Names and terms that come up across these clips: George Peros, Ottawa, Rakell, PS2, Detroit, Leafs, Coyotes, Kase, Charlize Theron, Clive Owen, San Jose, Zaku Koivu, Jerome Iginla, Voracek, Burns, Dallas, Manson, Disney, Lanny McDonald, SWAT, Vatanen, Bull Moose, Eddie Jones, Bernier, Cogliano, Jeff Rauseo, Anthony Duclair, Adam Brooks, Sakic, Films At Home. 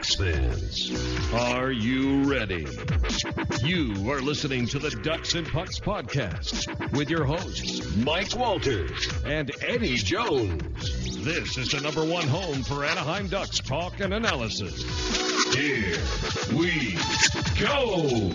Ducks fans, are you ready? You are listening to the Ducks and Pucks podcast with your hosts, Mike Walters and Eddie Jones. This is the number one home for Anaheim Ducks talk and analysis. Here we go!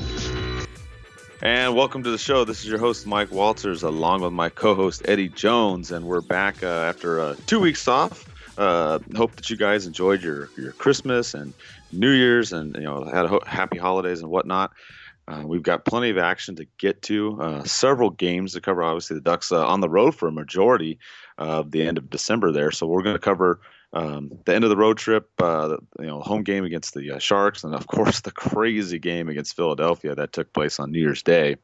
And welcome to the show. This is your host, Mike Walters, along with my co-host, Eddie Jones. And we're back after 2 weeks off. Hope that you guys enjoyed your Christmas and New Year's, and had happy holidays and whatnot. We've got plenty of action to get to. Several games to cover. Obviously, the Ducks on the road for a majority of the end of December there. So we're going to cover the end of the road trip, home game against the Sharks, and of course the crazy game against Philadelphia that took place on New Year's Day.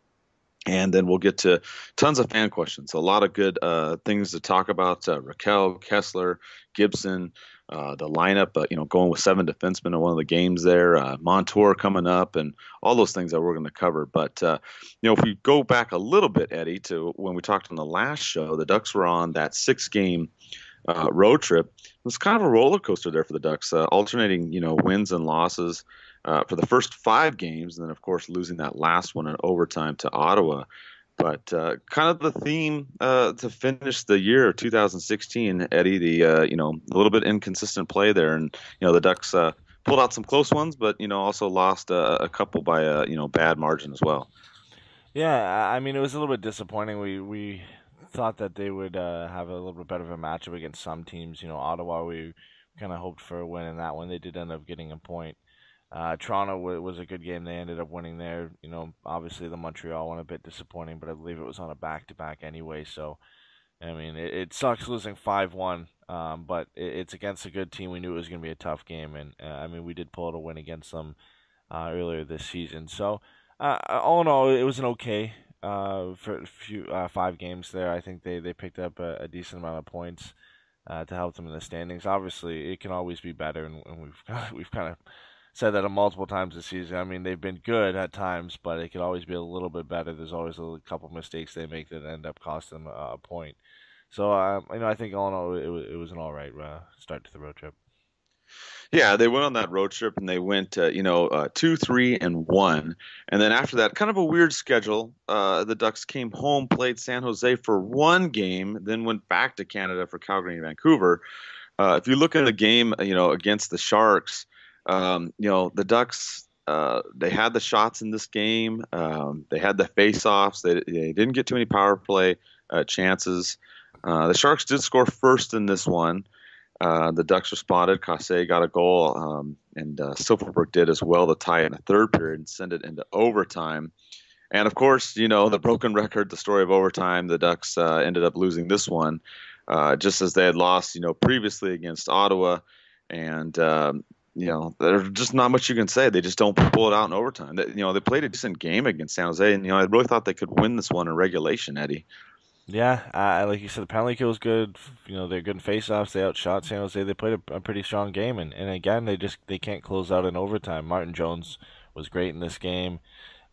And then we'll get to tons of fan questions. A lot of good things to talk about. Rakell, Kessler, Gibson, the lineup, going with 7 defensemen in one of the games there. Montour coming up and all those things that we're going to cover. But, if we go back a little bit, Eddie, to when we talked on the last show, the Ducks were on that 6-game road trip. It was kind of a roller coaster there for the Ducks, alternating, wins and losses. For the first 5 games, and then, of course, losing that last one in overtime to Ottawa. But kind of the theme to finish the year of 2016, Eddie, the, a little bit inconsistent play there. And, the Ducks pulled out some close ones, but, also lost a couple by a, bad margin as well. Yeah, I mean, it was a little bit disappointing. We thought that they would have a little bit better of a matchup against some teams. Ottawa, we kind of hoped for a win in that one. They did end up getting a point. Toronto was a good game. They ended up winning there. Obviously the Montreal one a bit disappointing, but I believe it was on a back-to-back anyway. So, I mean, it sucks losing 5-1, but it's against a good team. We knew it was going to be a tough game, and, we did pull out a win against them earlier this season. So, all in all, it was an okay for a few 5 games there. I think they picked up a decent amount of points to help them in the standings. Obviously, it can always be better, and we've kind of said that multiple times this season. I mean, they've been good at times, but it could always be a little bit better. There's always a couple mistakes they make that end up costing them a point. So, I think all in all, it was an all right start to the road trip. Yeah, they went on that road trip, and they went, 2-3-1. And then after that, kind of a weird schedule. The Ducks came home, played San Jose for 1 game, then went back to Canada for Calgary and Vancouver. If you look at the game, against the Sharks, the Ducks, they had the shots in this game. They had the face-offs. They didn't get too many power play chances. The Sharks did score first in this one. The Ducks responded. Kase got a goal, and Silfverberg did as well to tie in the third period and send it into overtime. And, of course, the broken record, the story of overtime, the Ducks ended up losing this one, just as they had lost, previously against Ottawa. And there's just not much you can say. They just don't pull it out in overtime. They played a decent game against San Jose, and, I really thought they could win this one in regulation, Eddie. Yeah, like you said, the penalty kill was good. They're good in face-offs. They outshot San Jose. They played a pretty strong game, and again, they can't close out in overtime. Martin Jones was great in this game.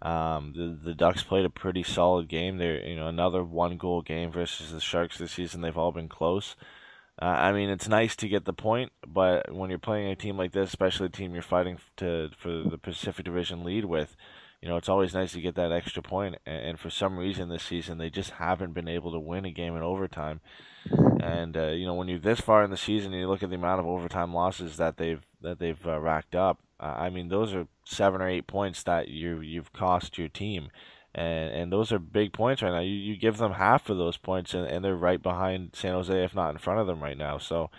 The Ducks played a pretty solid game. They're, another 1-goal game versus the Sharks this season. They've all been close. It's nice to get the point, but when you're playing a team like this, especially a team you're fighting for the Pacific Division lead with, it's always nice to get that extra point. And for some reason this season, they just haven't been able to win a game in overtime. And when you're this far in the season, and you look at the amount of overtime losses that they've racked up. Those are 7 or 8 points that you've cost your team. And those are big points right now. You give them half of those points, and they're right behind San Jose, if not in front of them right now. So,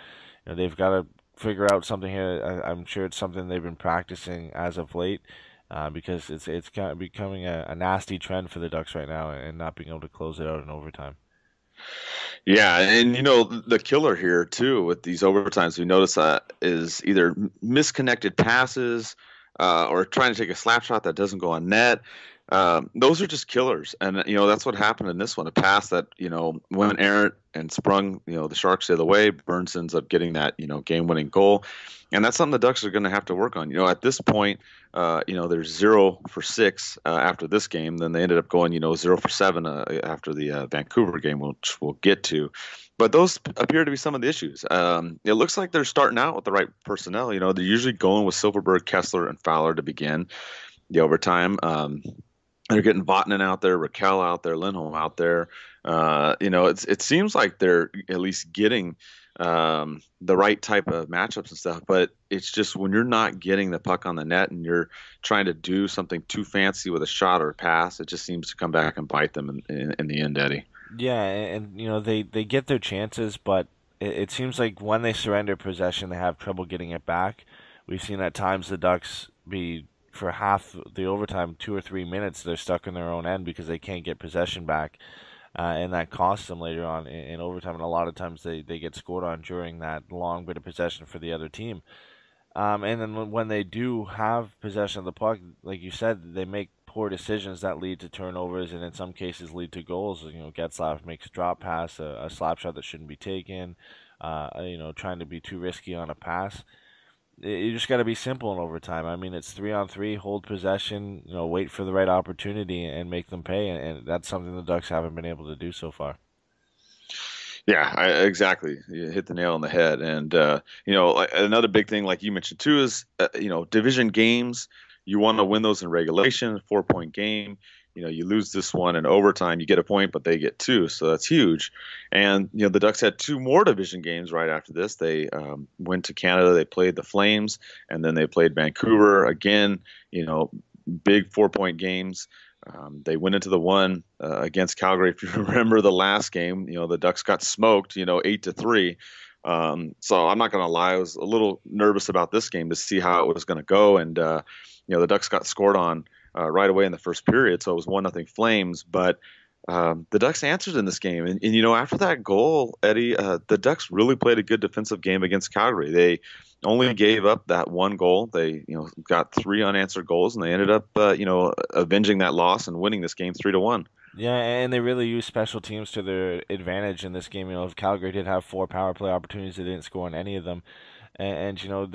they've got to figure out something here. I'm sure it's something they've been practicing as of late, because it's kind of becoming a nasty trend for the Ducks right now, and not being able to close it out in overtime. Yeah, and the killer here too with these overtimes we notice is either misconnected passes or trying to take a slap shot that doesn't go on net. Those are just killers. And, you know, that's what happened in this one. A pass that, you know, went errant and sprung, you know, the Sharks the other way. Burns ends up getting that, you know, game-winning goal. And that's something the Ducks are going to have to work on. You know, at this point, you know, they're 0-for-6 after this game. Then they ended up going, you know, 0-for-7 after the Vancouver game, which we'll get to. But those appear to be some of the issues. It looks like they're starting out with the right personnel. You know, they're usually going with Silfverberg, Kessler, and Fowler to begin the overtime. They're getting Vatanen out there, Rakell out there, Lindholm out there. You know, it seems like they're at least getting the right type of matchups and stuff. But it's just when you're not getting the puck on the net and you're trying to do something too fancy with a shot or a pass, it just seems to come back and bite them in the end, Eddie. Yeah, and you know, they get their chances, but it seems like when they surrender possession, they have trouble getting it back. We've seen at times the Ducks be, for half the overtime, 2 or 3 minutes, they're stuck in their own end because they can't get possession back, and that costs them later on in overtime, and a lot of times they get scored on during that long bit of possession for the other team. And then when they do have possession of the puck, like you said, they make poor decisions that lead to turnovers and in some cases lead to goals. You know, Getzlaf makes a drop pass, a slap shot that shouldn't be taken, you know, trying to be too risky on a pass. You just got to be simple in overtime. I mean, it's 3-on-3, hold possession, you know, wait for the right opportunity and make them pay, and that's something the Ducks haven't been able to do so far. Yeah, exactly. You hit the nail on the head. And, you know, another big thing, like you mentioned too, is, you know, division games. You want to win those in regulation, 4-point game. You know, you lose this one in overtime, you get a point, but they get 2, so that's huge. And, you know, the Ducks had 2 more division games right after this. They went to Canada, they played the Flames, and then they played Vancouver. Again, you know, big 4-point games. They went into the one against Calgary. If you remember the last game, you know, the Ducks got smoked, you know, 8-3. So I'm not going to lie, I was a little nervous about this game to see how it was going to go. And, you know, the Ducks got scored on right away in the first period, so it was 1-0 Flames. But the Ducks answered in this game. And you know, after that goal, Eddie, the Ducks really played a good defensive game against Calgary. They only gave up that one goal. They, you know, got 3 unanswered goals, and they ended up, you know, avenging that loss and winning this game 3-1. Yeah, and they really used special teams to their advantage in this game. You know, Calgary did have 4 power play opportunities. They didn't score on any of them. And you know,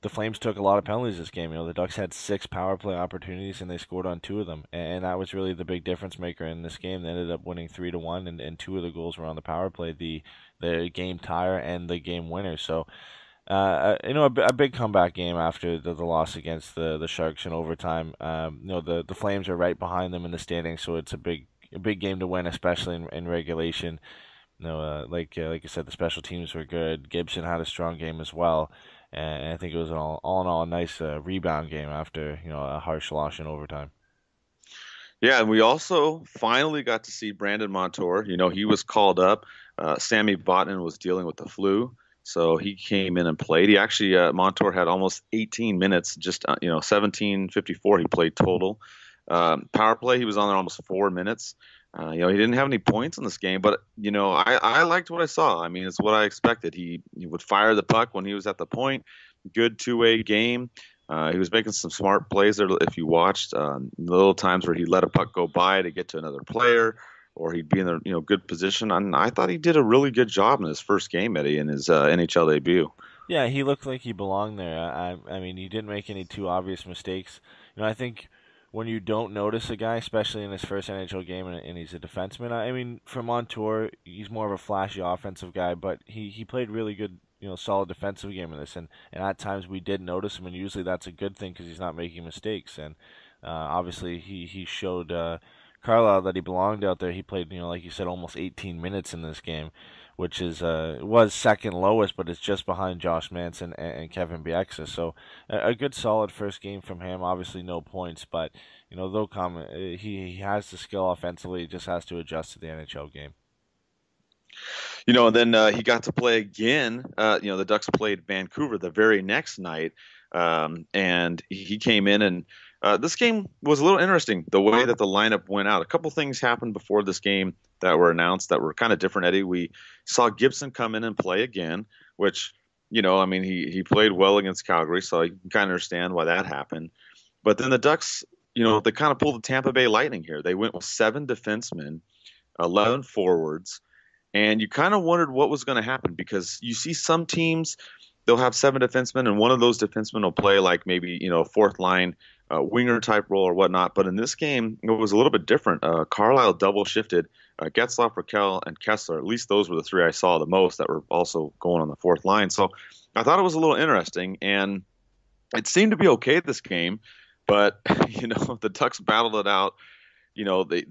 the Flames took a lot of penalties this game. You know, the Ducks had 6 power play opportunities, and they scored on 2 of them. And that was really the big difference maker in this game. They ended up winning 3-1, and 2 of the goals were on the power play, the game tire and the game winner. So, you know, a big comeback game after the loss against the Sharks in overtime. You know, the Flames are right behind them in the standings, so it's a big game to win, especially in regulation. You know, like I said, the special teams were good. Gibson had a strong game as well. And I think it was all in all a nice rebound game after, you know, a harsh loss in overtime. Yeah, and we also finally got to see Brandon Montour. You know, he was called up. Sammy Vatanen was dealing with the flu, so he came in and played. He actually, Montour had almost 18 minutes, just, you know, 17:54 he played total. Power play, he was on there almost 4 minutes. You know, he didn't have any points in this game, but, you know, I liked what I saw. I mean, it's what I expected. He would fire the puck when he was at the point. Good two-way game. He was making some smart plays there. If you watched, little times where he let a puck go by to get to another player, or he'd be in a, you know, good position. And I thought he did a really good job in his first game, Eddie, in his NHL debut. Yeah, he looked like he belonged there. I mean, he didn't make any too obvious mistakes. You know, I think when you don't notice a guy, especially in his first NHL game, and he's a defenseman. I mean, for Montour, he's more of a flashy offensive guy, but he played really good, you know, solid defensive game in this. And at times we did notice him, and usually that's a good thing because he's not making mistakes. And obviously he showed Carlyle that he belonged out there. He played, you know, like you said, almost 18 minutes in this game, which is was second lowest, but it's just behind Josh Manson and Kevin Bieksa. So a good solid first game from him. Obviously no points, but you know, though he has the skill offensively. He just has to adjust to the NHL game. You know, and then he got to play again. You know, the Ducks played Vancouver the very next night, and he came in and. This game was a little interesting, the way that the lineup went out. A couple things happened before this game that were announced that were kind of different, Eddie. We saw Gibson come in and play again, which, you know, I mean, he played well against Calgary, so you can kind of understand why that happened. But then the Ducks, you know, they kind of pulled the Tampa Bay Lightning here. They went with 7 defensemen, 11 forwards, and you kind of wondered what was going to happen, because you see some teams, they'll have 7 defensemen, and one of those defensemen will play like maybe, you know, fourth line winger type role or whatnot. But in this game, it was a little bit different. Carlyle double shifted Getzlaf, Rakell, and Kessler. At least those were the 3 I saw the most that were also going on the fourth line. So I thought it was a little interesting, and it seemed to be okay this game. But, you know, the Ducks battled it out. You know, they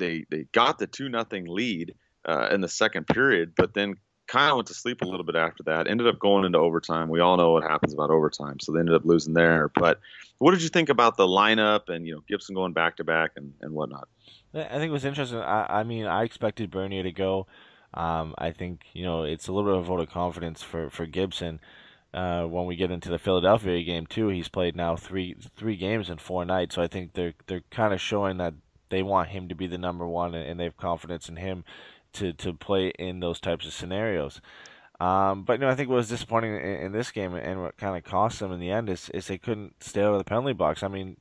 got the 2-0 lead in the second period, but then kind of went to sleep a little bit after that. Ended up going into overtime. We all know what happens about overtime, so they ended up losing there. But what did you think about the lineup and, you know, Gibson going back-to-back and whatnot? I think it was interesting. I mean, I expected Bernier to go. I think, you know, it's a little bit of a vote of confidence for Gibson. When we get into the Philadelphia game too, he's played now three games in 4 nights, so I think they're kind of showing that they want him to be the number one, and they have confidence in him to play in those types of scenarios. But no, I think what was disappointing in this game and what kind of cost them in the end is they couldn't stay out of the penalty box. I mean,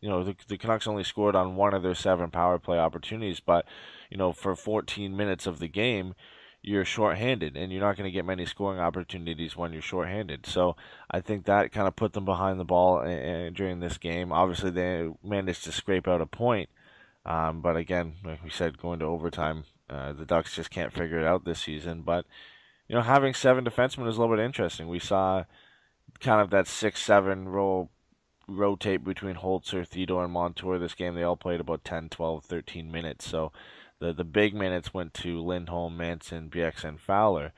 you know, the Canucks only scored on 1 of their 7 power play opportunities, but you know, for 14 minutes of the game, you're shorthanded, and you're not going to get many scoring opportunities when you're shorthanded. So I think that kind of put them behind the ball during this game. Obviously, they managed to scrape out a point, but again, like we said, going to overtime, the Ducks just can't figure it out this season. But you know, having 7 defensemen is a little bit interesting. We saw kind of that 6-7 role rotate between Holzer, Theodore, and Montour this game. They all played about 10, 12, 13 minutes. So The big minutes went to Lindholm, Manson, Bieksa, and Fowler.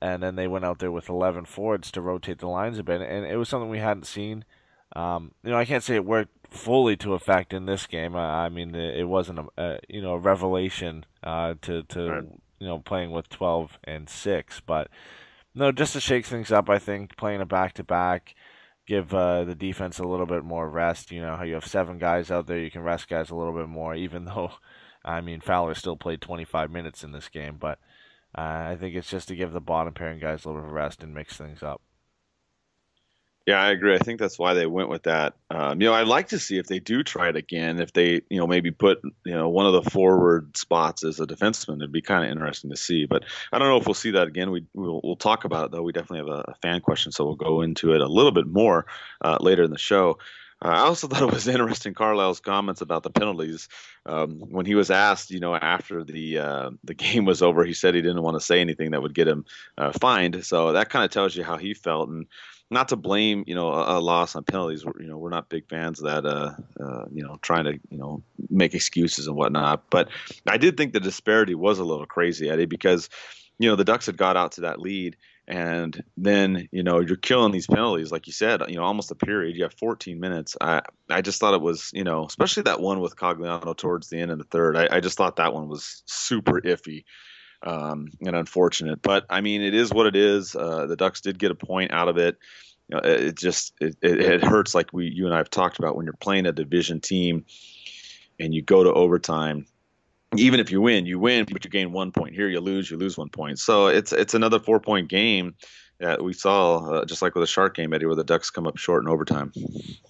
And then they went out there with 11 forwards to rotate the lines a bit. And it was something we hadn't seen. You know, I can't say it worked fully to effect in this game. I mean, it wasn't a revelation to playing with 12 and 6. But, no, just to shake things up, I think, playing a back-to-back, give the defense a little bit more rest. You know, how you have 7 guys out there, you can rest guys a little bit more, even though... I mean, Fowler still played 25 minutes in this game, but I think it's just to give the bottom pairing guys a little bit of rest and mix things up. Yeah, I agree. I think that's why they went with that. You know, I'd like to see if they do try it again, if they, you know, maybe put, you know, one of the forward spots as a defenseman. It'd be kind of interesting to see, but I don't know if we'll see that again. We'll talk about it, though. We definitely have a fan question, so we'll go into it a little bit more later in the show. I also thought it was interesting Carlisle's comments about the penalties. When he was asked, you know, after the game was over, he said he didn't want to say anything that would get him fined. So that kind of tells you how he felt. And not to blame, you know, a loss on penalties. You know, we're not big fans of that, you know, trying to, you know, make excuses and whatnot. But I did think the disparity was a little crazy, Eddie, because, you know, the Ducks had got out to that lead. And then, you know, you're killing these penalties. Like you said, you know, almost a period. You have 14 minutes. I just thought it was, you know, especially that one with Cogliano towards the end of the third. I just thought that one was super iffy and unfortunate. But, I mean, it is what it is. The Ducks did get a point out of it. You know, it hurts, like you and I have talked about, when you're playing a division team and you go to overtime. Even if you win, but you gain 1 point. Here you lose 1 point. So it's another 4-point game that we saw, just like with the Shark game, Eddie, where the Ducks come up short in overtime.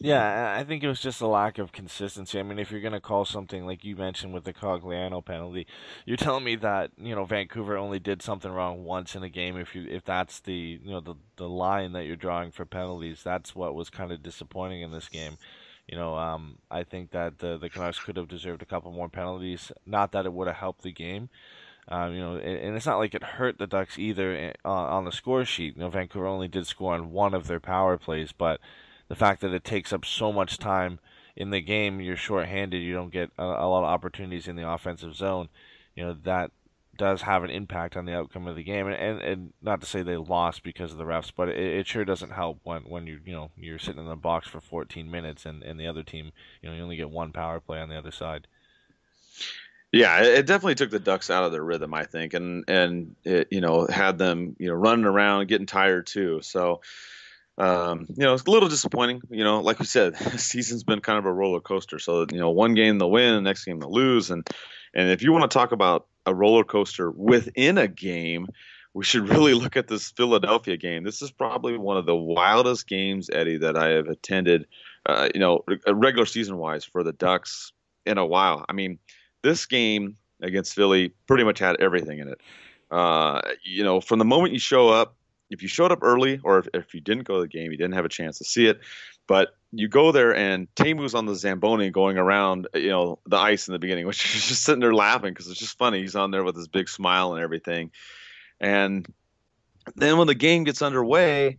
Yeah, I think it was just a lack of consistency. I mean, if you're going to call something, like you mentioned with the Cogliano penalty, you're telling me that, you know, Vancouver only did something wrong once in a game. If that's the, you know, the line that you're drawing for penalties, that's what was kind of disappointing in this game. You know, I think that the Canucks could have deserved a couple more penalties. Not that it would have helped the game. You know, and it's not like it hurt the Ducks either on the score sheet. You know, Vancouver only did score on 1 of their power plays, but the fact that it takes up so much time in the game, you're shorthanded, you don't get a lot of opportunities in the offensive zone. You know, that does have an impact on the outcome of the game, and not to say they lost because of the refs, but it sure doesn't help when you're sitting in the box for 14 minutes and the other team, you know, you only get 1 power play on the other side. Yeah, it definitely took the Ducks out of their rhythm, I think, and it, you know, had them, you know, running around, getting tired too. So you know, it's a little disappointing. You know, like we said, the season's been kind of a roller coaster. So, you know, one game they'll win, the next game they'll lose, and if you want to talk about a roller coaster within a game, we should really look at this Philadelphia game. This is probably one of the wildest games, Eddie, that I have attended, regular season-wise for the Ducks in a while. I mean, this game against Philly pretty much had everything in it. From the moment you show up, if you showed up early or if you didn't go to the game, you didn't have a chance to see it. But you go there and Teemu's on the Zamboni going around, the ice in the beginning, which is just sitting there laughing because it's just funny. He's on there with his big smile and everything. And then when the game gets underway,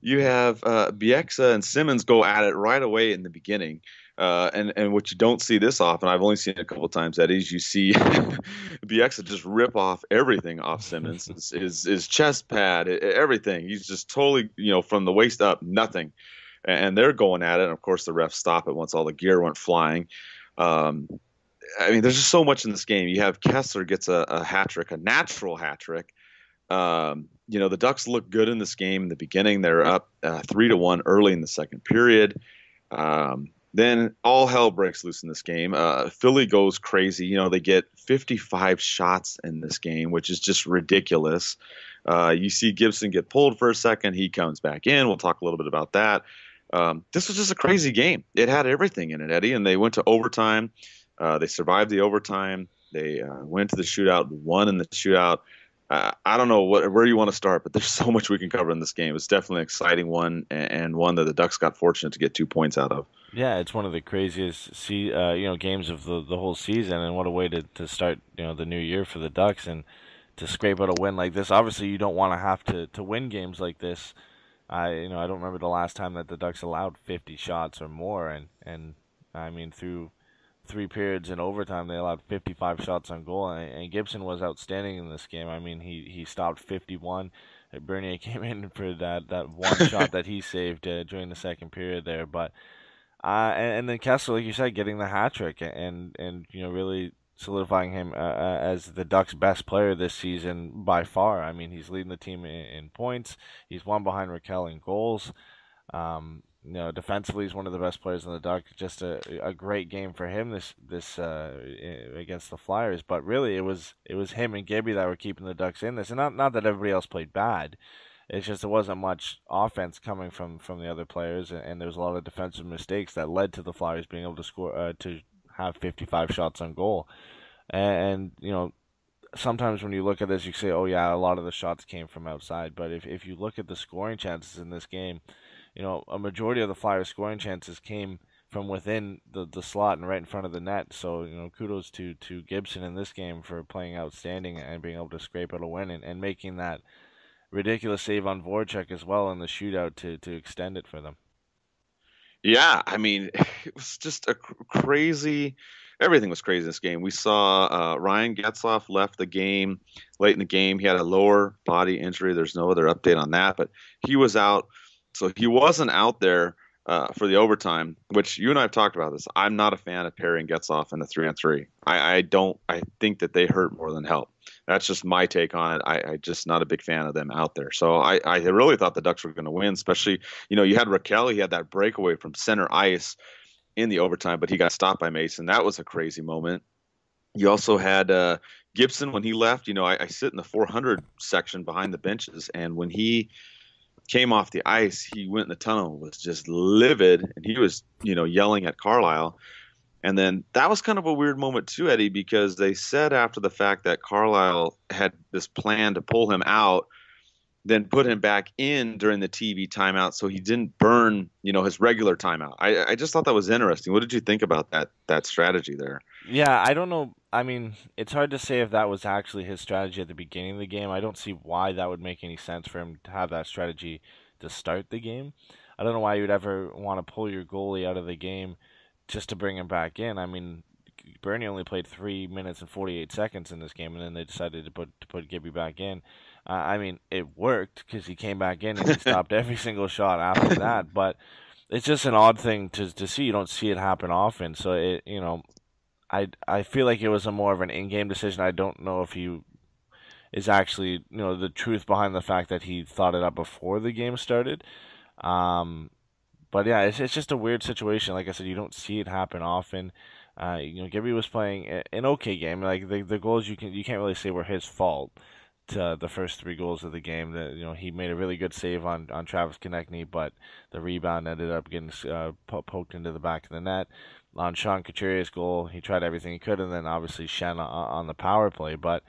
you have Bieksa and Simmons go at it right away in the beginning. And what you don't see this often, I've only seen it a couple of times, that is you see Bieksa just rip off everything off Simmons, his chest pad, everything. He's just totally, from the waist up, nothing. And they're going at it. And, of course, the refs stop it once all the gear went flying. There's just so much in this game. You have Kessler gets a hat trick, a natural hat trick. The Ducks look good in this game in the beginning. They're up 3-1 early in the second period. Then all hell breaks loose in this game. Philly goes crazy. They get 55 shots in this game, which is just ridiculous. You see Gibson get pulled for a second. He comes back in. We'll talk a little bit about that. This was just a crazy game. It had everything in it, Eddie, and they went to overtime. They survived the overtime. They went to the shootout, won in the shootout. I don't know where you want to start, but there's so much we can cover in this game. It's definitely an exciting one and one that the Ducks got fortunate to get 2 points out of. Yeah, it's one of the craziest games of the whole season, and what a way to start the new year for the Ducks and to scrape out a win like this. Obviously, you don't want to have to win games like this. I don't remember the last time that the Ducks allowed 50 shots or more, and through 3 periods in overtime, they allowed 55 shots on goal, and Gibson was outstanding in this game. I mean, he stopped 51. Bernier came in for that one shot that he saved during the second period there, but and then Kessler, like you said, getting the hat trick and really solidifying him as the Ducks' best player this season by far. I mean, he's leading the team in points. He's one behind Rakell in goals. Defensively, he's one of the best players in the Ducks. Just a great game for him this against the Flyers. But really, it was him and Gibby that were keeping the Ducks in this. And not that everybody else played bad. It's just there wasn't much offense coming from the other players, and there was a lot of defensive mistakes that led to the Flyers being able to score to have 55 shots on goal. And sometimes when you look at this, you say, "Oh yeah, a lot of the shots came from outside." But if you look at the scoring chances in this game. A majority of the Flyers' scoring chances came from within the slot and right in front of the net. So, kudos to Gibson in this game for playing outstanding and being able to scrape out a win and making that ridiculous save on Voracek as well in the shootout to extend it for them. Yeah, it was just a crazy... Everything was crazy in this game. We saw Ryan Getzlaf left the game late in the game. He had a lower body injury. There's no other update on that, but he was out... So he wasn't out there for the overtime, which you and I have talked about this. I'm not a fan of Perry and Getzlaf in the 3-on-3. I think that they hurt more than help. That's just my take on it. I'm just not a big fan of them out there. So I really thought the Ducks were going to win, especially, you had Rakell. He had that breakaway from center ice in the overtime, but he got stopped by Mason. That was a crazy moment. You also had Gibson when he left. I sit in the 400 section behind the benches, and when he – came off the ice, he went in the tunnel, was just livid, and he was, yelling at Carlyle. And then that was kind of a weird moment too, Eddie, because they said after the fact that Carlyle had this plan to pull him out, then put him back in during the TV timeout so he didn't burn, his regular timeout. I just thought that was interesting. What did you think about that strategy there? Yeah, I don't know. It's hard to say if that was actually his strategy at the beginning of the game. I don't see why that would make any sense for him to have that strategy to start the game. I don't know why you'd ever want to pull your goalie out of the game just to bring him back in. Bernie only played 3 minutes and 48 seconds in this game, and then they decided to put Gibby back in. It worked because he came back in and he stopped every single shot after that. But it's just an odd thing to see. You don't see it happen often. So, I feel like it was more of an in-game decision. I don't know if he is actually, the truth behind the fact that he thought it up before the game started. But, yeah, it's just a weird situation. Like I said, you don't see it happen often. Gibby was playing an okay game. Like the goals, you can't really say were his fault. the first three goals of the game. That, you know, he made a really good save on Travis Konechny, but the rebound ended up getting poked into the back of the net. On Sean Couturier's goal, he tried everything he could, and then obviously Shen on the power play. But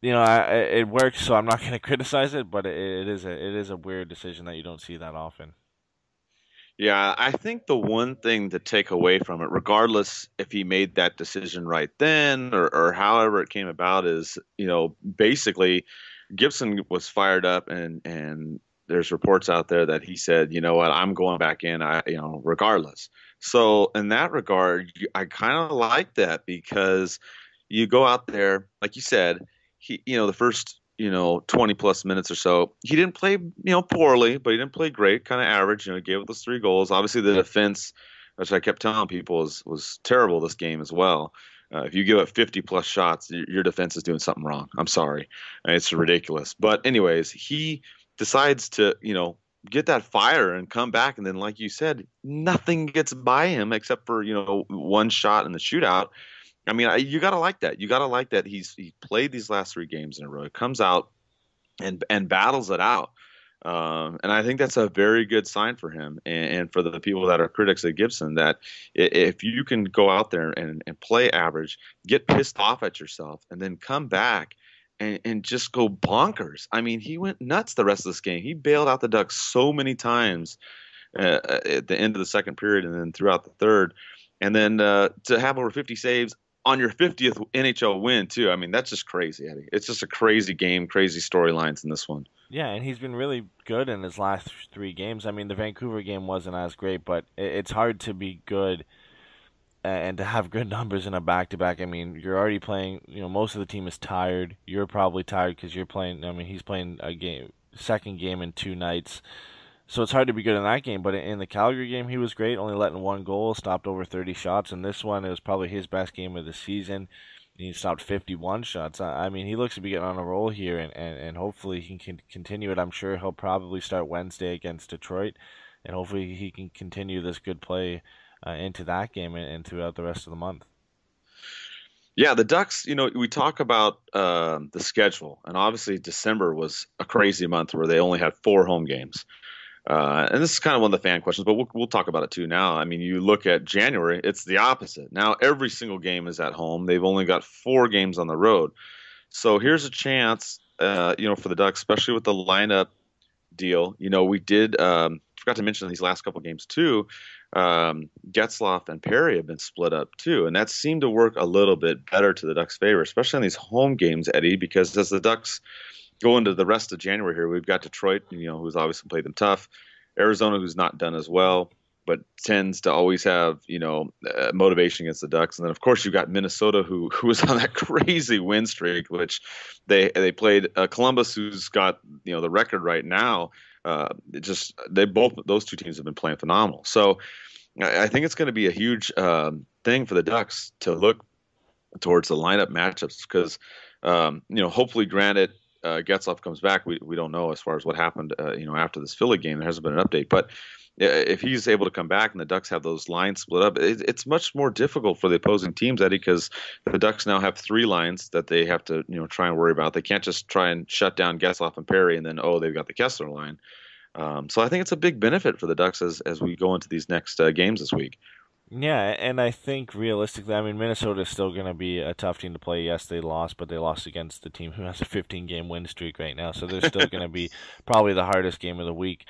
you know, it works, so I'm not going to criticize it. But it is a weird decision that you don't see that often. Yeah, I think the one thing to take away from it, regardless if he made that decision right then or however it came about, is, you know, basically Gibson was fired up, and there's reports out there that he said, you know what, I'm going back in, regardless. So in that regard, I kind of like that, because you go out there, like you said, he, you know, the first 20 plus minutes or so, he didn't play, poorly, but he didn't play great, kind of average. He gave up those three goals. Obviously the defense, which I kept telling people was terrible this game as well. If you give up 50 plus shots, your defense is doing something wrong. I'm sorry. It's ridiculous. But anyways, he decides to, get that fire and come back. And then, like you said, nothing gets by him except for, one shot in the shootout. I mean, you got to like that. You got to like that he played these last three games in a row. He comes out and battles it out. And I think that's a very good sign for him and for the people that are critics of Gibson, that if you can go out there and play average, get pissed off at yourself, and then come back and just go bonkers. I mean, he went nuts the rest of this game. He bailed out the Ducks so many times at the end of the second period and then throughout the third. And then to have over 50 saves on your 50th NHL win, too. I mean, that's just crazy, Eddie. It's just a crazy game, crazy storylines in this one. Yeah, and he's been really good in his last three games. I mean, the Vancouver game wasn't as great, but it's hard to be good and to have good numbers in a back-to-back. I mean, you're already playing, most of the team is tired. You're probably tired because you're playing, he's playing a game, second game in two nights. So it's hard to be good in that game, but in the Calgary game, he was great, only letting one goal, stopped over 30 shots. In this one, it was probably his best game of the season. He stopped 51 shots. I mean, he looks to be getting on a roll here, and hopefully he can continue it. I'm sure he'll probably start Wednesday against Detroit, and hopefully he can continue this good play into that game and throughout the rest of the month. Yeah, the Ducks, we talk about the schedule, and obviously December was a crazy month where they only had 4 home games. And this is kind of one of the fan questions, but we'll talk about it too now. I mean, you look at January, it's the opposite. Now every single game is at home. They've only got 4 games on the road. So here's a chance, for the Ducks, especially with the lineup deal. We did forgot to mention these last couple games too. Getzlaf and Perry have been split up too, and that seemed to work a little bit better to the Ducks' favor, especially on these home games, Eddie, because as the Ducks go into the rest of January here, we've got Detroit, who's obviously played them tough. Arizona, who's not done as well, but tends to always have, motivation against the Ducks. And then, of course, you've got Minnesota, who was on that crazy win streak, which they played Columbus, who's got, the record right now. Those two teams have been playing phenomenal. So I think it's going to be a huge thing for the Ducks to look towards the lineup matchups because, hopefully, granted, Getzlaf comes back. We don't know as far as what happened, after this Philly game. There hasn't been an update. But if he's able to come back and the Ducks have those lines split up, it's much more difficult for the opposing teams, Eddie, because the Ducks now have 3 lines that they have to, try and worry about. They can't just try and shut down Getzlaf and Perry and then, they've got the Kessler line. So I think it's a big benefit for the Ducks as we go into these next games this week. Yeah, and I think realistically, Minnesota is still going to be a tough team to play. Yes, they lost, but they lost against the team who has a 15-game win streak right now. So they're still going to be probably the hardest game of the week.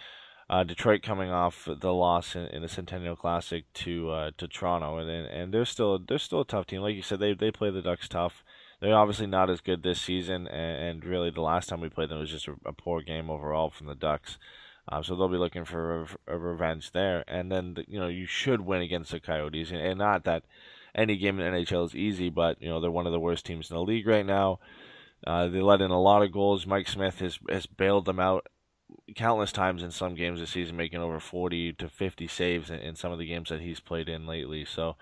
Detroit coming off the loss in the Centennial Classic to Toronto, and they're still a tough team. Like you said, they play the Ducks tough. They're obviously not as good this season, and really the last time we played them was just a poor game overall from the Ducks. So they'll be looking for a revenge there. And then, you should win against the Coyotes. And not that any game in the NHL is easy, but, they're one of the worst teams in the league right now. They let in a lot of goals. Mike Smith has bailed them out countless times in some games this season, making over 40 to 50 saves in some of the games that he's played in lately. So,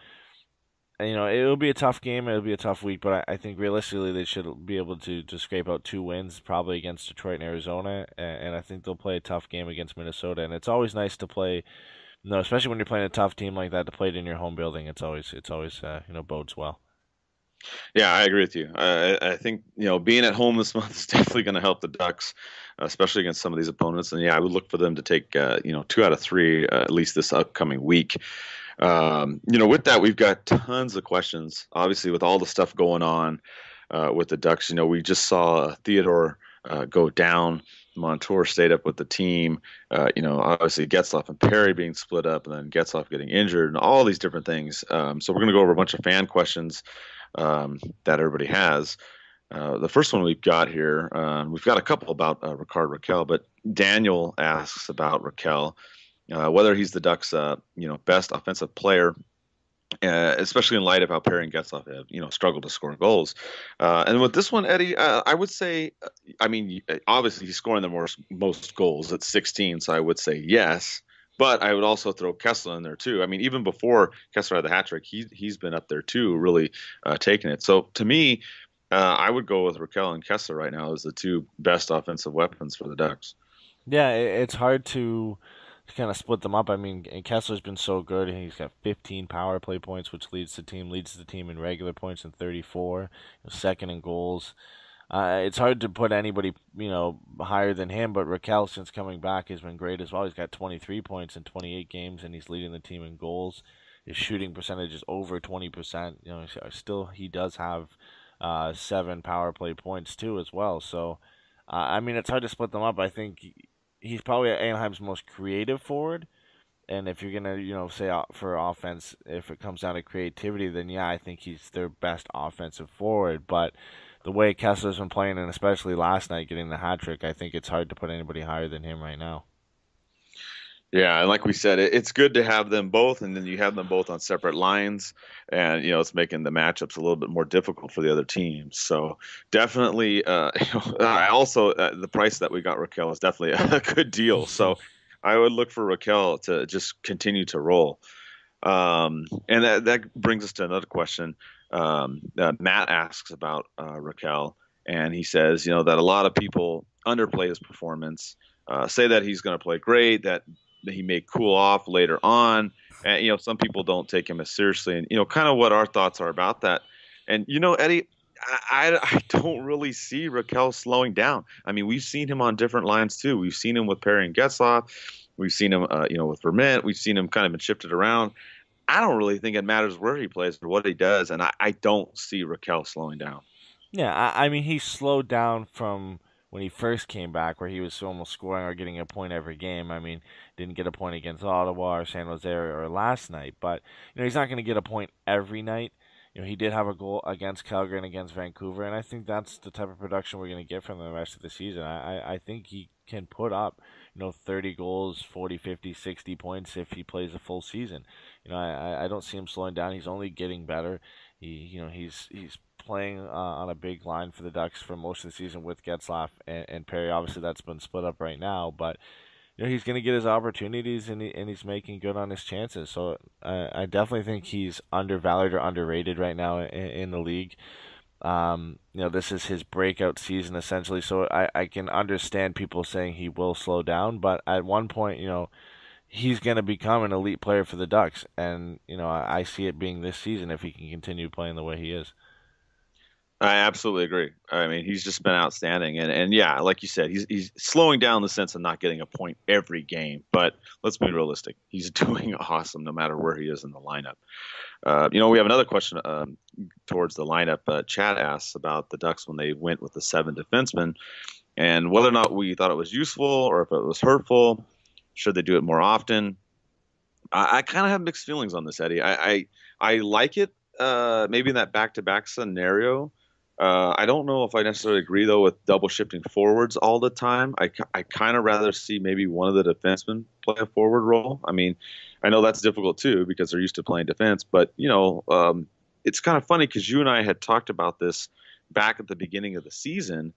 it'll be a tough game. It'll be a tough week. But I think realistically they should be able to scrape out 2 wins, probably against Detroit and Arizona. And I think they'll play a tough game against Minnesota. And it's always nice to play, especially when you're playing a tough team like that, to play it in your home building. It's always bodes well. Yeah, I agree with you. I think, you know, being at home this month is definitely going to help the Ducks, especially against some of these opponents. And yeah, I would look for them to take, 2 out of 3, at least this upcoming week. With that, we've got tons of questions, obviously, with all the stuff going on with the Ducks. You know, we just saw Theodore go down. Montour stayed up with the team. Obviously Getzlaf and Perry being split up, and then Getzlaf getting injured, and all these different things. So we're going to go over a bunch of fan questions that everybody has. The first one we've got here, we've got a couple about Rakell, but Daniel asks about Rakell, whether he's the Ducks' best offensive player, especially in light of how Perry and Getzlaf have, struggled to score goals. And with this one, Eddie, I would say, obviously he's scoring the most goals at 16, so I would say yes. But I would also throw Kessler in there too. I mean, even before Kessler had the hat trick, he's been up there too, really taking it. So to me, I would go with Rakell and Kessler right now as the two best offensive weapons for the Ducks. Yeah, it's hard to kind of split them up. I mean, and Kessler's been so good. He's got 15 power play points, which leads the team in regular points and 34, second in goals. It's hard to put anybody, higher than him, but Rakell, since coming back, has been great as well. He's got 23 points in 28 games, and he's leading the team in goals. His shooting percentage is over 20%. Still he does have 7 power play points too as well. So, it's hard to split them up. I think he's probably Anaheim's most creative forward. And if you're going to, say for offense, if it comes down to creativity, then yeah, I think he's their best offensive forward. But the way Kessler's been playing, and especially last night getting the hat trick, I think it's hard to put anybody higher than him right now. Yeah, and like we said, it's good to have them both, and then you have them both on separate lines, and it's making the matchups a little bit more difficult for the other teams. So definitely, the price that we got Rakell is definitely a good deal. So I would look for Rakell to just continue to roll. And that brings us to another question. Matt asks about Rakell, and he says, that a lot of people underplay his performance, say that he's going to play great, that he may cool off later on. And, some people don't take him as seriously, and, kind of what our thoughts are about that. And, Eddie, I don't really see Rakell slowing down. I mean, we've seen him on different lines too. We've seen him with Perry and Getzlaf. We've seen him, with Vermette. We've seen him kind of been shifted around. I don't really think it matters where he plays or what he does, and I don't see Rakell slowing down. Yeah, he slowed down from when he first came back, where he was almost scoring or getting a point every game. I mean, didn't get a point against Ottawa or San Jose or last night, but he's not going to get a point every night. He did have a goal against Calgary and against Vancouver, and I think that's the type of production we're going to get from the rest of the season. I think he can put up 30 goals, 40, 50, 60 points if he plays a full season. I don't see him slowing down. He's only getting better. He's playing on a big line for the Ducks for most of the season with Getzlaf and Perry. Obviously, that's been split up right now, but he's going to get his opportunities, and he's making good on his chances. So I definitely think he's undervalued or underrated right now in the league. This is his breakout season essentially, so I can understand people saying he will slow down, but at one point, he's going to become an elite player for the Ducks, and I see it being this season if he can continue playing the way he is. I absolutely agree. I mean, he's just been outstanding, and yeah, like you said, he's slowing down in the sense of not getting a point every game. But let's be realistic; he's doing awesome no matter where he is in the lineup. We have another question towards the lineup. Chad asks about the Ducks when they went with the 7 defensemen, and whether or not we thought it was useful or if it was hurtful. Should they do it more often? I kind of have mixed feelings on this, Eddie. I like it, maybe in that back-to-back scenario. I don't know if I necessarily agree, though, with double-shifting forwards all the time. I kind of rather see maybe one of the defensemen play a forward role. I mean, I know that's difficult, too, because they're used to playing defense. But, it's kind of funny because you and I had talked about this back at the beginning of the season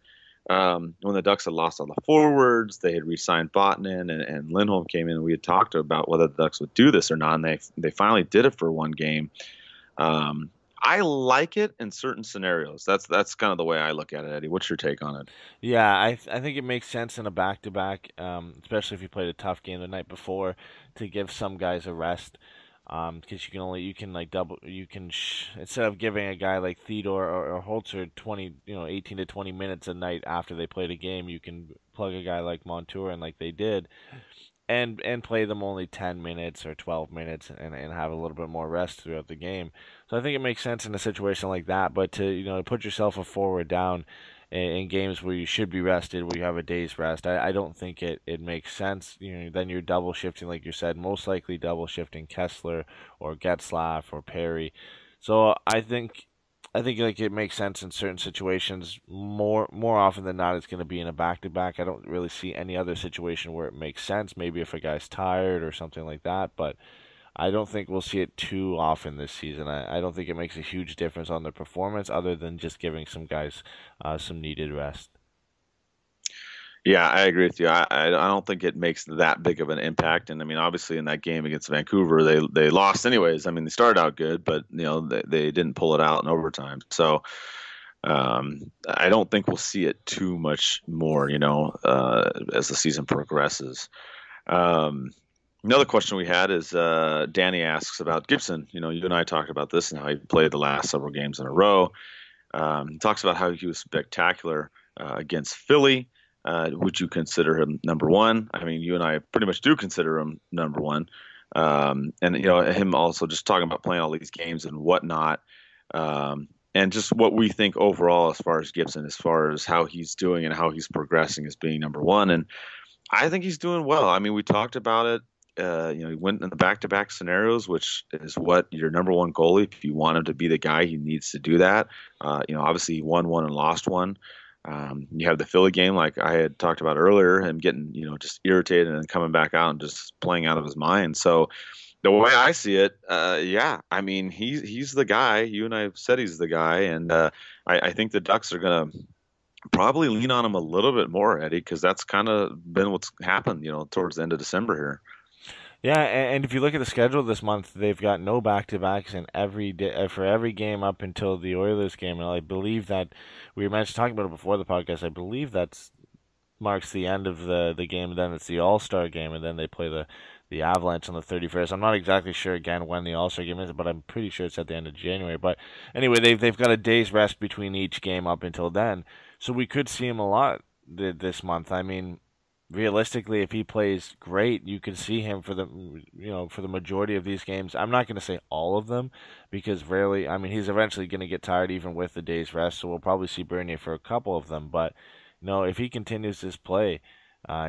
when the Ducks had lost all the forwards. They had re-signed Vatanen, and Lindholm came in, and we had talked about whether the Ducks would do this or not, and they finally did it for one game. I like it in certain scenarios. That's kind of the way I look at it, Eddie. What's your take on it? Yeah, I think it makes sense in a back-to-back, especially if you played a tough game the night before, to give some guys a rest. because you can instead of giving a guy like Theodore or Holzer 18 to 20 minutes a night after they played a game, you can plug a guy like Montour in like they did, and play them only 10 minutes or 12 minutes and have a little bit more rest throughout the game. So I think it makes sense in a situation like that, but to put yourself a forward down in games where you should be rested, where you have a day's rest, I don't think it makes sense. Then you're double shifting, like you said, most likely double shifting Kessler or Getzlaf or Perry. So I think like it makes sense in certain situations. More often than not, it's going to be in a back-to-back. I don't really see any other situation where it makes sense. Maybe if a guy's tired or something like that, but I don't think we'll see it too often this season. I don't think it makes a huge difference on the performance other than just giving some guys some needed rest. Yeah, I agree with you. I don't think it makes that big of an impact. And, I mean, obviously in that game against Vancouver, they lost anyways. I mean, they started out good, but, they didn't pull it out in overtime. So I don't think we'll see it too much more, as the season progresses. Another question we had is Danny asks about Gibson. You and I talked about this and how he played the last several games in a row. He talks about how he was spectacular against Philly. Would you consider him number one? I mean, you and I pretty much do consider him number one. Him also just talking about playing all these games and whatnot, and just what we think overall as far as Gibson, as far as how he's doing and how he's progressing as being number one. And I think he's doing well. I mean, we talked about it. He went in the back-to-back scenarios, which is what your number one goalie, if you want him to be the guy, he needs to do that. Obviously he won one and lost one. You have the Philly game, like I had talked about earlier, him getting, just irritated and then coming back out and just playing out of his mind. So the way I see it, I mean, he's the guy. You and I have said he's the guy. And I think the Ducks are going to probably lean on him a little bit more, Eddie, because that's kind of been what's happened, towards the end of December here. Yeah, and if you look at the schedule this month, they've got no back-to-backs in every day, for every game up until the Oilers game. And I believe that we were talking about it before the podcast. I believe that marks the end of the game. And then it's the All-Star game, and then they play the Avalanche on the 31st. I'm not exactly sure again when the All-Star game is, but I'm pretty sure it's at the end of January. But anyway, they've got a day's rest between each game up until then, so we could see him a lot this month. I mean, realistically, if he plays great, you can see him for the majority of these games. I'm not going to say all of them, because rarely, I mean, he's eventually going to get tired even with the day's rest, so we'll probably see Bernier for a couple of them. But if he continues his play,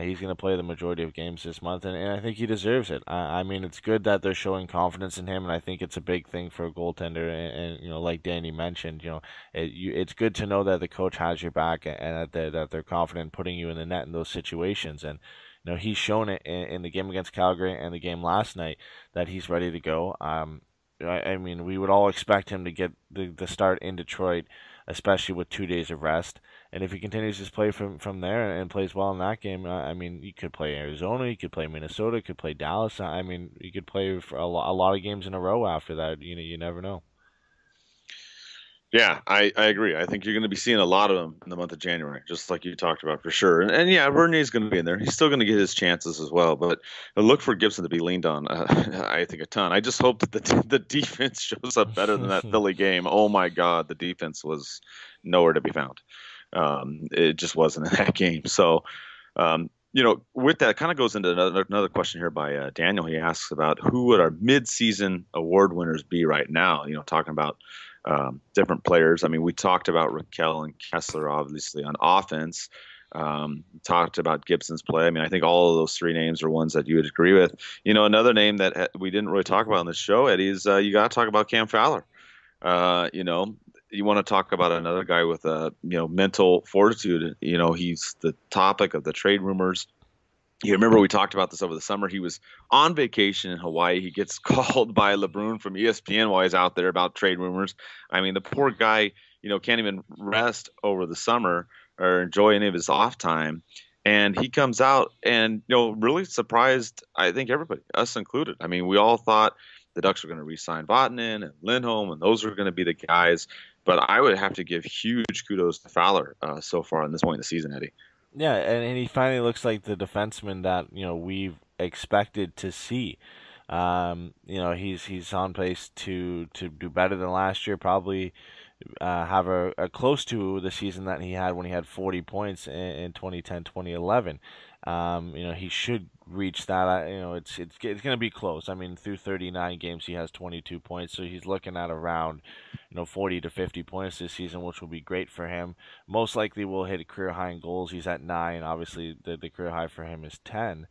he's going to play the majority of games this month, and I think he deserves it. I mean, it's good that they're showing confidence in him, and I think it's a big thing for a goaltender. And like Danny mentioned, it's good to know that the coach has your back and that they're confident putting you in the net in those situations. And he's shown it in the game against Calgary and the game last night that he's ready to go. I mean, we would all expect him to get the start in Detroit, especially with 2 days of rest. And if he continues his play from there and plays well in that game, I mean, you could play Arizona, you could play Minnesota, you could play Dallas. I mean, you could play for a lot of games in a row after that. You never know. Yeah, I agree. I think you're going to be seeing a lot of them in the month of January, just like you talked about, for sure. And yeah, Vernier's going to be in there. He's still going to get his chances as well. But look for Gibson to be leaned on, I think, a ton. I just hope that the defense shows up better than that Philly game. Oh, my God, the defense was nowhere to be found. It just wasn't in that game. So, with that, kind of goes into another question here by Daniel. He asks about who would our midseason award winners be right now, talking about different players. I mean, we talked about Rakell and Kessler, obviously, on offense. Talked about Gibson's play. I mean, I think all of those three names are ones that you would agree with. Another name that we didn't really talk about on the show, Eddie, is you got to talk about Cam Fowler. You want to talk about another guy with mental fortitude. He's the topic of the trade rumors. You remember we talked about this over the summer. He was on vacation in Hawaii. He gets called by LeBrun from ESPN while he's out there about trade rumors. I mean, the poor guy, can't even rest over the summer or enjoy any of his off time. And he comes out and, really surprised, I think, everybody, us included. I mean, we all thought the Ducks were going to re-sign Vatanen and Lindholm, and those were going to be the guys. But I would have to give huge kudos to Fowler so far at this point in the season, Eddie. Yeah, and he finally looks like the defenseman that, we've expected to see. You know, he's on pace to do better than last year, probably have a close to the season that he had when he had 40 points in 2010, 2011. You know, he should reach that. You know, it's going to be close. I mean, through 39 games, he has 22 points, so he's looking at around, 40 to 50 points this season, which will be great for him. Most likely will hit a career high in goals. He's at 9. Obviously, the career high for him is 10.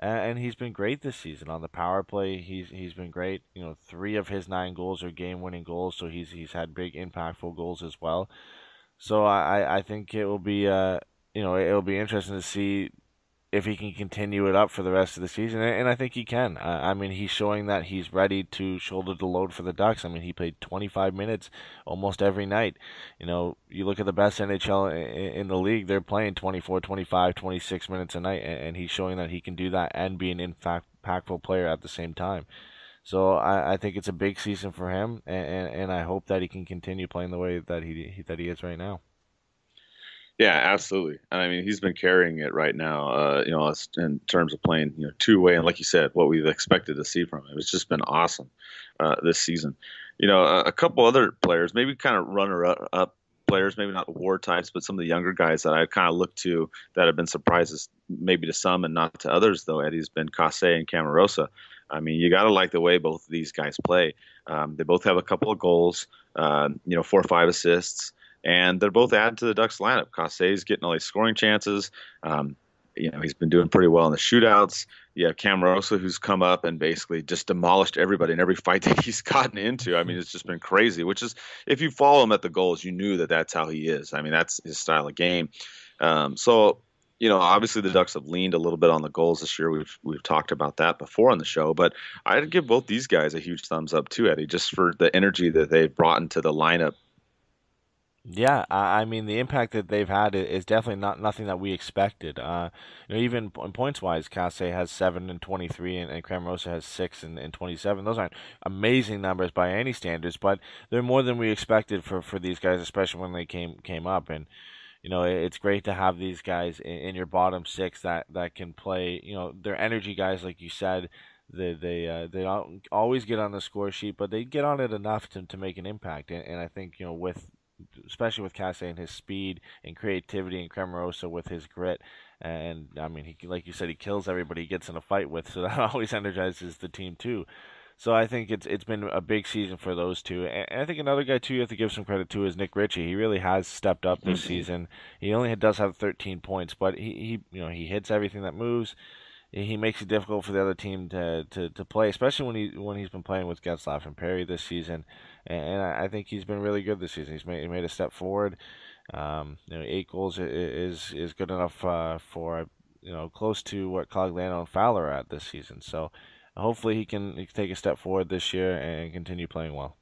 And he's been great this season on the power play. He's been great. 3 of his 9 goals are game-winning goals, so he's had big, impactful goals as well. So I think it will be it'll be interesting to see if he can continue it up for the rest of the season, and I think he can. I mean, he's showing that he's ready to shoulder the load for the Ducks. I mean, he played 25 minutes almost every night. You look at the best NHL in the league, they're playing 24, 25, 26 minutes a night, and he's showing that he can do that and be an impactful player at the same time. So I think it's a big season for him, and I hope that he can continue playing the way that he is right now. Yeah, absolutely. I mean, he's been carrying it right now, in terms of playing, two-way. And like you said, what we've expected to see from him. It's just been awesome this season. A couple other players, maybe kind of runner-up players, maybe not award types, but some of the younger guys that I kind of look to that have been surprises maybe to some and not to others, though, Eddie's been Kase and Camarosa. I mean, you got to like the way both of these guys play. They both have a couple of goals, 4 or 5 assists. And they're both added to the Ducks lineup. Kase's getting all these scoring chances. He's been doing pretty well in the shootouts. You have Camarosa, who's come up and basically just demolished everybody in every fight that he's gotten into. I mean, it's just been crazy, which is, if you follow him at the goals, you knew that that's how he is. I mean, that's his style of game. Obviously the Ducks have leaned a little bit on the goals this year. We've talked about that before on the show, but I'd give both these guys a huge thumbs up too, Eddie, just for the energy that they've brought into the lineup. Yeah, I mean, the impact that they've had is definitely nothing that we expected. Even points-wise, Kase has 7 and 23, and Camarosa has 6 and 27. Those aren't amazing numbers by any standards, but they're more than we expected for these guys, especially when they came up. And, it's great to have these guys in your bottom 6 that can play. They're energy guys, like you said. They don't always get on the score sheet, but they get on it enough to make an impact. And I think, especially with Kase and his speed and creativity, and Camarosa with his grit. And, I mean, he, like you said, he kills everybody he gets in a fight with, so that always energizes the team too. So I think it's been a big season for those two. And I think another guy too you have to give some credit to is Nick Richie. He really has stepped up this season. He only does have 13 points, but he hits everything that moves. He makes it difficult for the other team to play, especially when he's been playing with Getzlaf and Perry this season. And I think he's been really good this season. He's made a step forward. 8 goals is good enough for close to what Cogliano and Fowler are at this season. So hopefully he can take a step forward this year and continue playing well.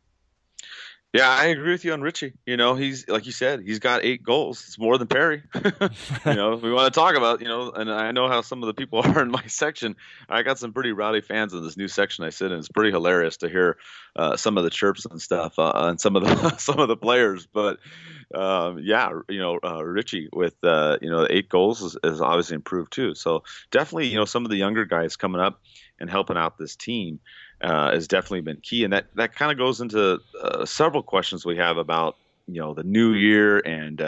Yeah, I agree with you on Richie. He's, like you said, he's got 8 goals. It's more than Perry. We want to talk about, and I know how some of the people are in my section. I got some pretty rowdy fans in this new section I sit in. It's pretty hilarious to hear some of the chirps and stuff and some of the players. But Richie with, 8 goals is obviously improved too. So definitely, some of the younger guys coming up and helping out this team has definitely been key. And that kind of goes into several questions we have about, the new year. And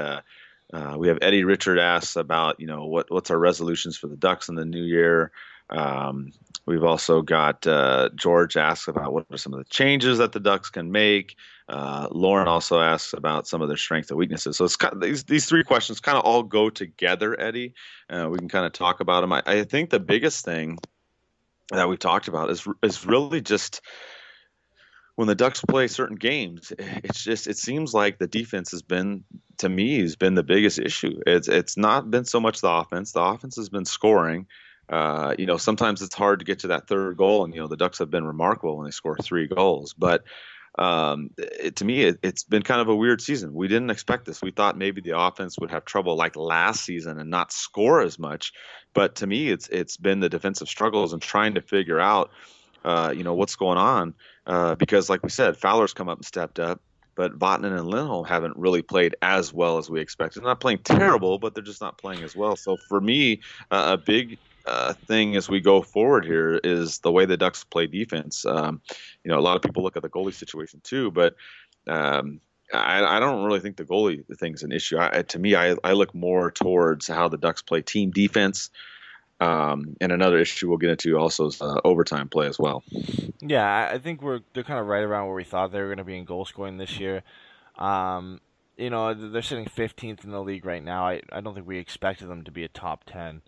we have Eddie Richard asks about, what's our resolutions for the Ducks in the new year. We've also got George asks about what are some of the changes that the Ducks can make. Lauren also asks about some of their strengths and weaknesses. So it's kind of, these 3 questions kind of all go together, Eddie. We can kind of talk about them. I think the biggest thing that we've talked about is really just when the Ducks play certain games, it seems like the defense has been the biggest issue. It's not been so much the offense. The offense has been scoring. Sometimes it's hard to get to that third goal, and the Ducks have been remarkable when they score 3 goals. But to me, it's been kind of a weird season. We didn't expect this. We thought maybe the offense would have trouble like last season and not score as much. But to me, it's been the defensive struggles and trying to figure out, what's going on. Because like we said, Fowler's come up and stepped up, but Vatanen and Lindholm haven't really played as well as we expected. They're not playing terrible, but they're just not playing as well. So for me, a big thing as we go forward here is the way the Ducks play defense. You know, a lot of people look at the goalie situation too, but I don't really think the goalie thing's an issue. To me, I look more towards how the Ducks play team defense. And another issue we'll get into also is overtime play as well. Yeah, I think they're kind of right around where we thought they were going to be in goal scoring this year. You know, they're sitting 15th in the league right now. I don't think we expected them to be a top 10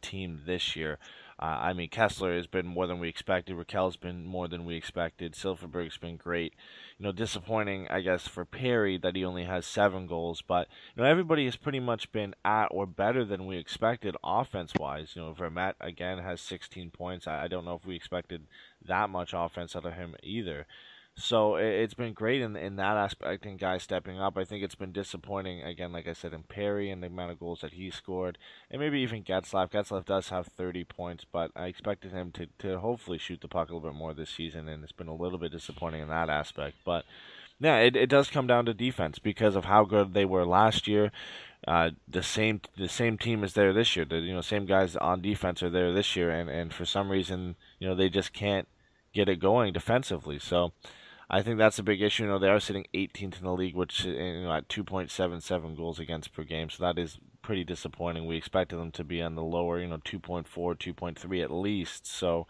team this year. I mean, Kessler has been more than we expected. Rakell's been more than we expected. Silfverberg's been great. You know, disappointing, I guess, for Perry that he only has 7 goals. But, you know, everybody has pretty much been at or better than we expected offense-wise. You know, Vermette, again, has 16 points. I don't know if we expected that much offense out of him either. So it's been great in that aspect and guys stepping up. I think it's been disappointing, again, like I said, in Perry and the amount of goals that he scored. And maybe even Getzlaf. Getzlaf does have 30 points, but I expected him to hopefully shoot the puck a little bit more this season, and it's been a little bit disappointing in that aspect. But, yeah, it does come down to defense because of how good they were last year. The same team is there this year. The same guys on defense are there this year, and for some reason, they just can't get it going defensively. So I think that's a big issue. You know, they are sitting 18th in the league, which at 2.77 goals against per game. So that is pretty disappointing. We expected them to be on the lower, 2.4, 2.3 at least. So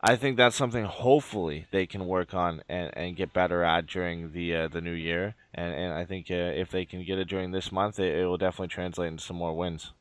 I think that's something hopefully they can work on and get better at during the new year. And I think if they can get it during this month, it will definitely translate into some more wins.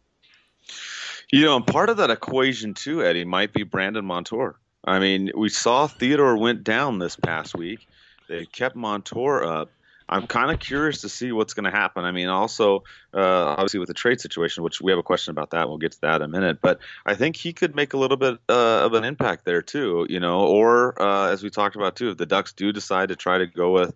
And part of that equation too, Eddie, might be Brandon Montour. I mean, we saw Theodore went down this past week. They kept Montour up. I'm kind of curious to see what's going to happen. I mean, also, obviously, with the trade situation, which we have a question about that. We'll get to that in a minute. But I think he could make a little bit of an impact there, too. Or as we talked about, too, if the Ducks do decide to try to go with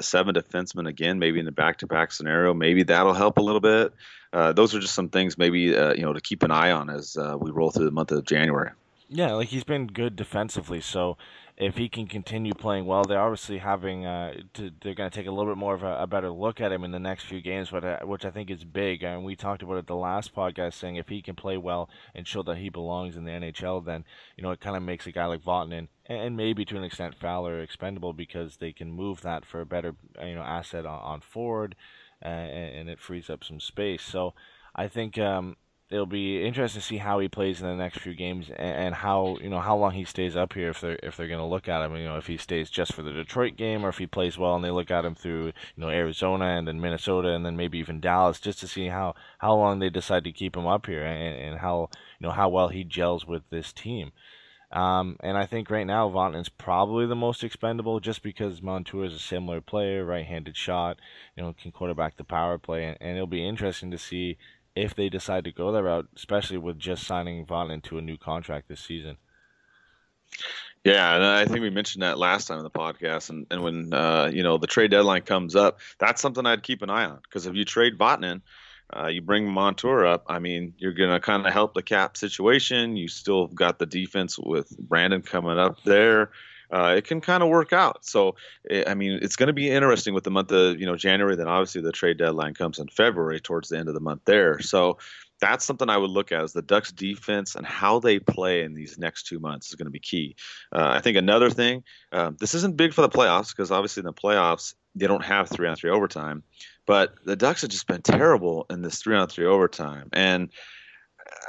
7 defensemen again, maybe in the back-to-back scenario, maybe that'll help a little bit. Those are just some things maybe, to keep an eye on as we roll through the month of January. Yeah, like he's been good defensively, so if he can continue playing well, they're obviously having they're going to take a little bit more of a better look at him in the next few games, which I think is big. And we talked about it the last podcast, saying if he can play well and show that he belongs in the NHL, then it kind of makes a guy like Vatanen and maybe to an extent Fowler expendable because they can move that for a better asset on forward, and it frees up some space. So I think. It'll be interesting to see how he plays in the next few games and how how long he stays up here if they're going to look at him. If he stays just for the Detroit game or if he plays well and they look at him through Arizona and then Minnesota and then maybe even Dallas, just to see how long they decide to keep him up here and how how well he gels with this team. And I think right now Vatanen's probably the most expendable just because Montour is a similar player, right-handed shot, can quarterback the power play, and it'll be interesting to see. If they decide to go that route, especially with just signing Vatanen to a new contract this season. Yeah, and I think we mentioned that last time in the podcast. And when the trade deadline comes up, that's something I'd keep an eye on. Because if you trade Vatanen, you bring Montour up. I mean, you're going to kind of help the cap situation. You still got the defense with Brandon coming up there. It can kind of work out. So, I mean, it's going to be interesting with the month of, January. Then obviously the trade deadline comes in February towards the end of the month there. So that's something I would look at is the Ducks defense and how they play in these next 2 months is going to be key. I think another thing, this isn't big for the playoffs because obviously in the playoffs they don't have 3-on-3 overtime. But the Ducks have just been terrible in this 3-on-3 overtime. And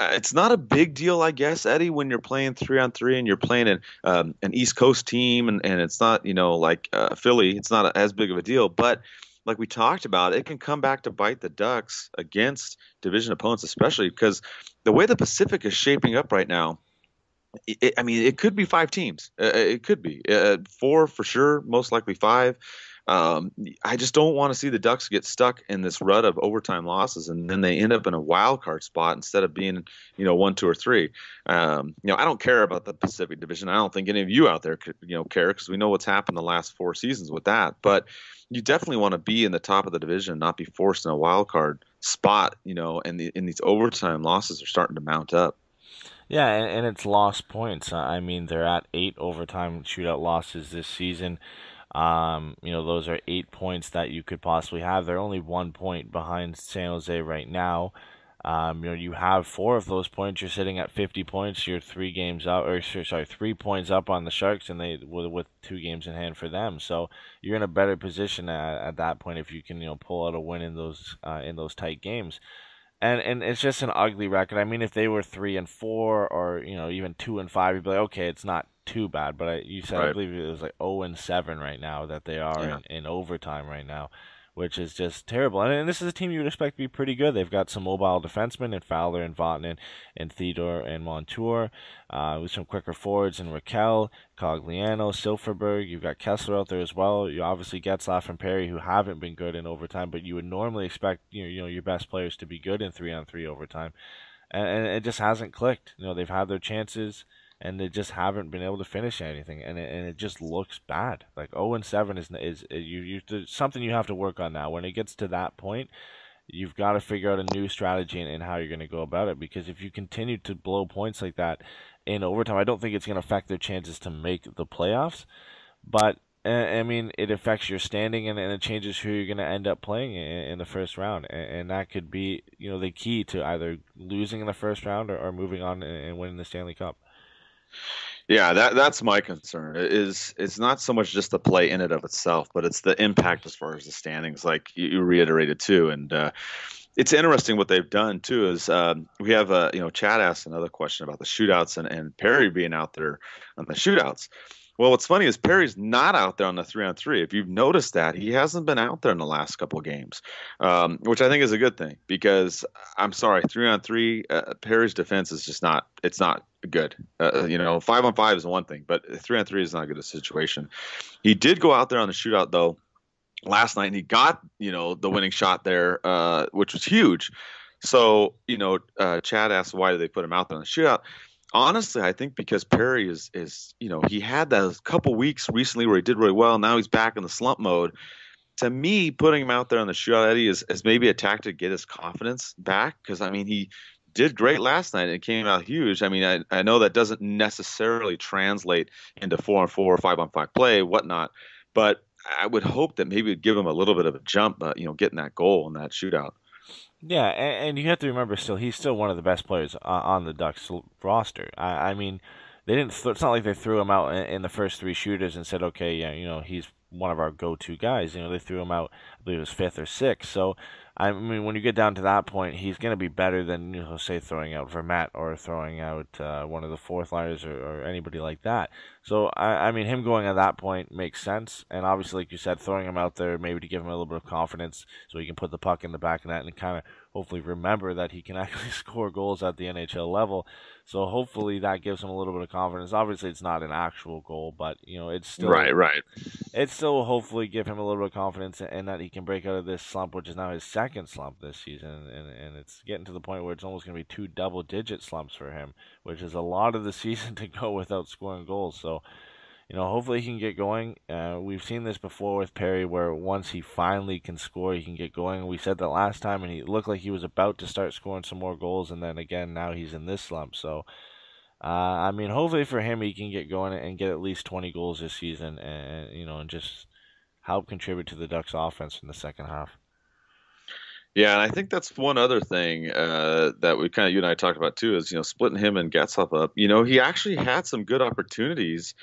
it's not a big deal, I guess, Eddie, when you're playing 3-on-3 and you're playing an East Coast team and it's not, like Philly. It's not as big of a deal. But like we talked about, it can come back to bite the Ducks against division opponents, especially because the way the Pacific is shaping up right now, it could be 5 teams. It could be 4 for sure, most likely 5. I just don't want to see the Ducks get stuck in this rut of overtime losses, and then they end up in a wild card spot instead of being, 1, 2, or 3. I don't care about the Pacific Division. I don't think any of you out there could, care because we know what's happened the last 4 seasons with that. But you definitely want to be in the top of the division and not be forced in a wild card spot, and these overtime losses are starting to mount up. Yeah, and it's lost points. I mean, they're at 8 overtime shootout losses this season. Those are 8 points that you could possibly have. They're only 1 point behind San Jose right now. You have 4 of those points. You're sitting at 50 points. You're 3 points up on the Sharks, and they with 2 games in hand for them. So you're in a better position at that point if you can pull out a win in those tight games. And it's just an ugly record. I mean, if they were 3-4 or even 2-5, you'd be like, okay, it's not too bad. But you said right. I believe it was like 0-7 right now that they are in overtime right now, which is just terrible. And this is a team you would expect to be pretty good. They've got some mobile defensemen in Fowler and Vatanen and Theodore and Montour, with some quicker forwards in Rakell, Cogliano, Silfverberg. You've got Kessler out there as well. You obviously Getzlaf and Perry, who haven't been good in overtime, but you would normally expect your best players to be good in 3-on-3 overtime. And it just hasn't clicked. They've had their chances, and they just haven't been able to finish anything, and it just looks bad. Like 0-7 is something you have to work on now. When it gets to that point, you've got to figure out a new strategy and how you're going to go about it, because if you continue to blow points like that in overtime, I don't think it's going to affect their chances to make the playoffs, but I mean, it affects your standing, and it changes who you're going to end up playing in the first round. And that could be the key to either losing in the first round or moving on and winning the Stanley Cup. Yeah, that's my concern. It's not so much just the play in and of itself, but it's the impact as far as the standings, like you reiterated too. And it's interesting what they've done too. Is we have Chad asked another question about the shootouts and Perry being out there on the shootouts. Well, what's funny is Perry's not out there on the 3-on-3. If you've noticed that, he hasn't been out there in the last couple of games, which I think is a good thing, because I'm sorry, 3-on-3, Perry's defense is just not good. 5-on-5 is one thing, but 3-on-3 is not good a situation. He did go out there on the shootout though last night, and he got the winning shot there, which was huge. So Chad asked why did they put him out there on the shootout. Honestly, I think because Perry is he had those couple weeks recently where he did really well. Now he's back in the slump mode. To me, putting him out there on the shootout, Eddie, is maybe a tactic to get his confidence back. Because, I mean, he did great last night and came out huge. I mean, I know that doesn't necessarily translate into 4-on-4 or 5-on-5 play, whatnot. But I would hope that maybe it would give him a little bit of a jump, getting that goal in that shootout. Yeah, and you have to remember he's still one of the best players on the Ducks roster. I mean, they didn't. It's not like they threw him out in the first 3 shooters and said, okay, he's one of our go-to guys. They threw him out, I believe it was 5th or 6th. So, I mean, when you get down to that point, he's going to be better than, say, throwing out Vermette or throwing out one of the 4th liners or anybody like that. So, I mean, him going at that point makes sense. And obviously, like you said, throwing him out there maybe to give him a little bit of confidence so he can put the puck in the back of that and kind of hopefully remember that he can actually score goals at the NHL level. So, hopefully, that gives him a little bit of confidence. Obviously, it's not an actual goal, but, it's still... Right. It's still hopefully give him a little bit of confidence and that he can break out of this slump, which is now his second slump this season, and it's getting to the point where it's almost going to be 2 double-digit slumps for him, which is a lot of the season to go without scoring goals. So, hopefully he can get going. We've seen this before with Perry where once he finally can score, he can get going. We said that last time, and he looked like he was about to start scoring some more goals, and then again, now he's in this slump. So, I mean, hopefully for him, he can get going and get at least 20 goals this season and just help contribute to the Ducks' offense in the second half. Yeah, and I think that's one other thing that we kind of, you and I talked about too, is, splitting him and Getzlaf up. He actually had some good opportunities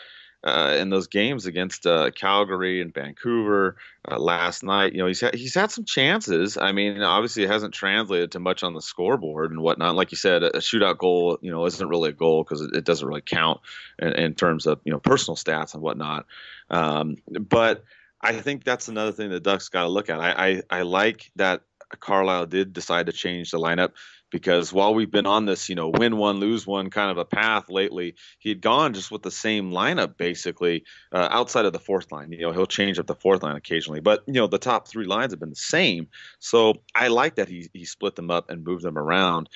in those games against Calgary and Vancouver last night. He's had some chances. I mean, obviously it hasn't translated to much on the scoreboard and whatnot. Like you said, a shootout goal, isn't really a goal because it doesn't really count in terms of, personal stats and whatnot. But I think that's another thing the Ducks got to look at. I like that Carlyle did decide to change the lineup, because while we've been on this, win one, lose one kind of a path lately, he'd gone just with the same lineup basically outside of the 4th line. He'll change up the 4th line occasionally, but the top 3 lines have been the same. So I like that he split them up and moved them around.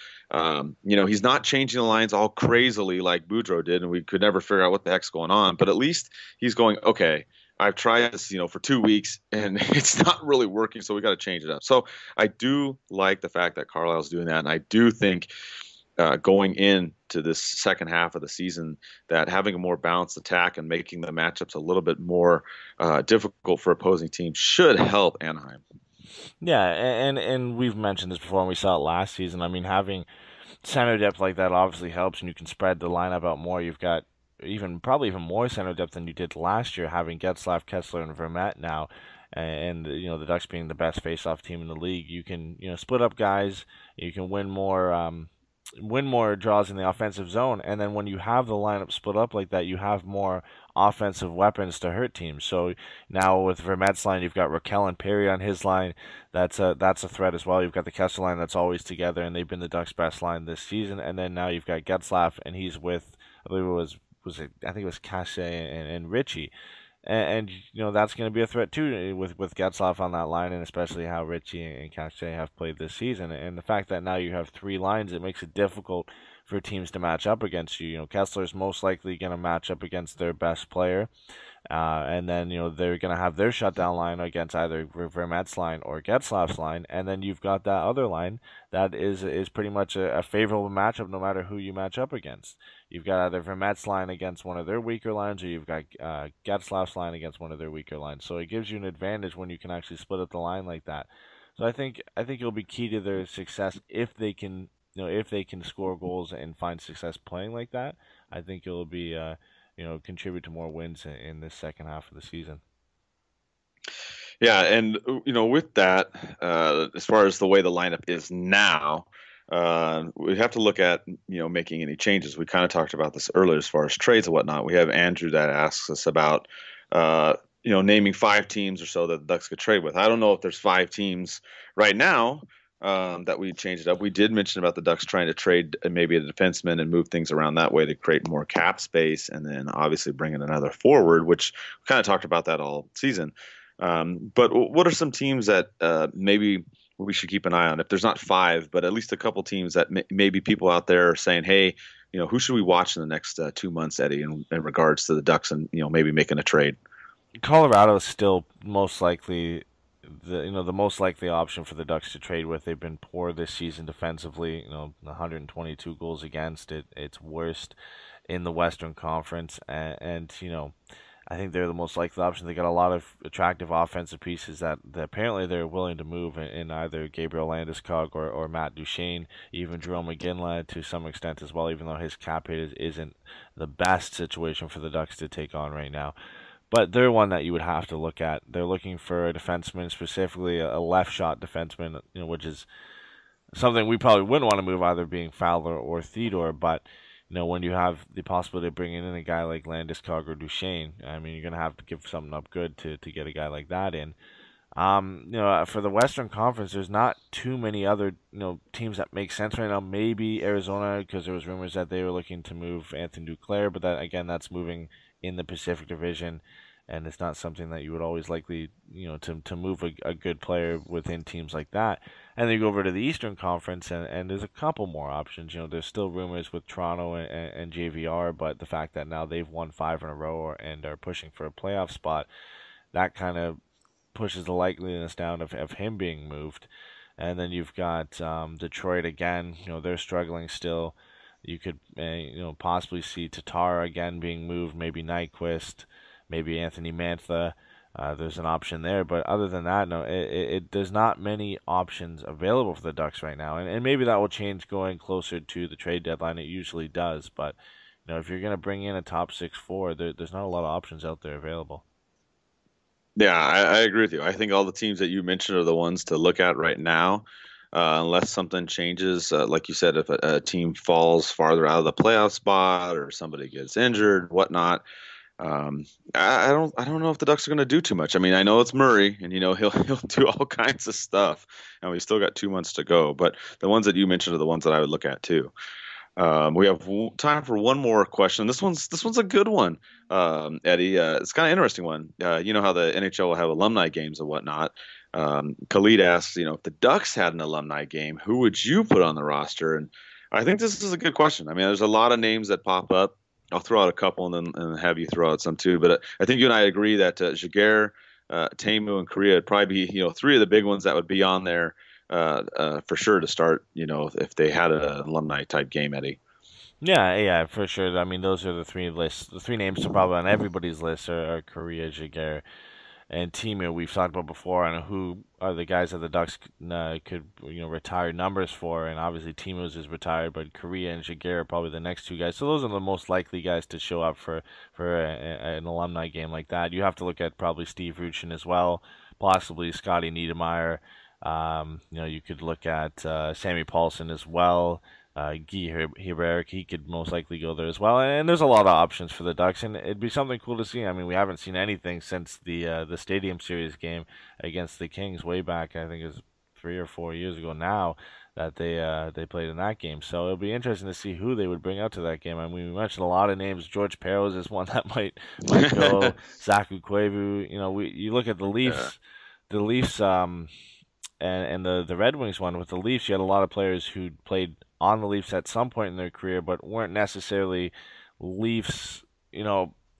He's not changing the lines all crazily like Boudreau did, and we could never figure out what the heck's going on. But at least he's going, okay, I've tried this, for 2 weeks, and it's not really working, so we got to change it up. So I do like the fact that Carlisle's doing that, and I do think going into this second half of the season that having a more balanced attack and making the matchups a little bit more difficult for opposing teams should help Anaheim. Yeah, and we've mentioned this before, and we saw it last season. I mean, having center depth like that obviously helps, and you can spread the lineup out more. You've got probably even more center depth than you did last year, having Getzlaf, Kessler, and Vermette now, and you know the Ducks being the best face-off team in the league. You can split up guys. You can win more draws in the offensive zone, and then when you have the lineup split up like that, you have more offensive weapons to hurt teams. So now with Vermette's line, you've got Rakell and Perry on his line. That's a threat as well. You've got the Kessler line that's always together, and they've been the Ducks' best line this season. And then now you've got Getzlaf, and he's with I think it was Kase and Richie. And that's going to be a threat too with Getzlaf on that line, and especially how Richie and Kase have played this season. And the fact that now you have three lines, it makes it difficult for teams to match up against you. Kessler's most likely going to match up against their best player, and then they're going to have their shutdown line against either Vermette's line or Getzlaf's line, and then you've got that other line that is pretty much a favorable matchup no matter who you match up against. You've got either Vermette's line against one of their weaker lines, or you've got Getzlaf's line against one of their weaker lines. So it gives you an advantage when you can actually split up the line like that. So I think it'll be key to their success if they can score goals and find success playing like that. I think it'll be contribute to more wins in this second half of the season. Yeah, and with that, as far as the way the lineup is now. We have to look at, making any changes. We kind of talked about this earlier as far as trades and whatnot. We have Andrew that asks us about, naming five teams or so that the Ducks could trade with. I don't know if there's five teams right now that we changed it up. We did mention about the Ducks trying to trade maybe a defenseman and move things around that way to create more cap space, and then obviously bring in another forward, which we kind of talked about that all season. But what are some teams that maybe – we should keep an eye on, if there's not five, but at least a couple teams that maybe people out there are saying, hey, who should we watch in the next 2 months, Eddie, in regards to the Ducks and, maybe making a trade? Colorado is still most likely the most likely option for the Ducks to trade with. They've been poor this season defensively, 122 goals against it. It's worst in the Western Conference. And I think they're the most likely option. They got a lot of attractive offensive pieces that apparently they're willing to move in either Gabriel Landeskog or Matt Duchene, even Jerome Iginla to some extent as well, even though his cap hit isn't the best situation for the Ducks to take on right now. But they're one that you would have to look at. They're looking for a defenseman, specifically a left-shot defenseman, which is something we probably wouldn't want to move, either being Fowler or Theodore, but when you have the possibility of bringing in a guy like Landeskog or Duchene, I mean, you're going to have to give something up good to get a guy like that in. For the Western Conference, there's not too many other teams that make sense right now. Maybe Arizona, because there was rumors that they were looking to move Anthony Duclair, but that again, that's moving in the Pacific Division, and it's not something that you would always likely to move a good player within teams like that. And then you go over to the Eastern Conference, and there's a couple more options. There's still rumors with Toronto and JVR, but the fact that now they've won 5 in a row and are pushing for a playoff spot, that kind of pushes the likeliness down of him being moved. And then you've got Detroit again. They're struggling still. You could possibly see Tatar again being moved, maybe Nyquist, maybe Anthony Mantha. There's an option there, but other than that, no, there's not many options available for the Ducks right now, and maybe that will change going closer to the trade deadline. It usually does, but if you're going to bring in a top 6 forward, there's not a lot of options out there available. Yeah, I agree with you. I think all the teams that you mentioned are the ones to look at right now, unless something changes. Like you said, if a team falls farther out of the playoff spot or somebody gets injured, whatnot. I don't know if the Ducks are going to do too much. I mean, I know it's Murray, and he'll do all kinds of stuff, and we've still got 2 months to go. But the ones that you mentioned are the ones that I would look at too. We have time for one more question. This one's a good one, Eddie. It's kind of interesting one. You know how the NHL will have alumni games and whatnot. Khalid asks, if the Ducks had an alumni game, who would you put on the roster? And I think this is a good question. I mean, there's a lot of names that pop up. I'll throw out a couple and then have you throw out some too. But I think you and I agree that Jaguar, Tamu, and Korea would probably be, three of the big ones that would be on there for sure to start, if they had an alumni-type game, Eddie. Yeah, for sure. I mean, those are the three names to probably on everybody's list are Korea, Jaguar, and teammate we've talked about before on who are the guys that the Ducks could retire numbers for, and obviously Timo's is retired, but Correa and Jaguar are probably the next two guys. So those are the most likely guys to show up for an alumni game like that. You have to look at probably Steve Ruchin as well, possibly Scotty Niedermayer. You could look at Sammy Paulson as well. Guy Herberic, he could most likely go there as well. And there's a lot of options for the Ducks, and it'd be something cool to see. I mean, we haven't seen anything since the Stadium Series game against the Kings way back, I think it was 3 or 4 years ago now, that they played in that game. So it'll be interesting to see who they would bring out to that game. I mean, we mentioned a lot of names. George Peros is one that might go. Zaku Koivu. You look at the Leafs. Yeah. The Leafs and the Red Wings one. With the Leafs, you had a lot of players who played on the Leafs at some point in their career, but weren't necessarily Leafs,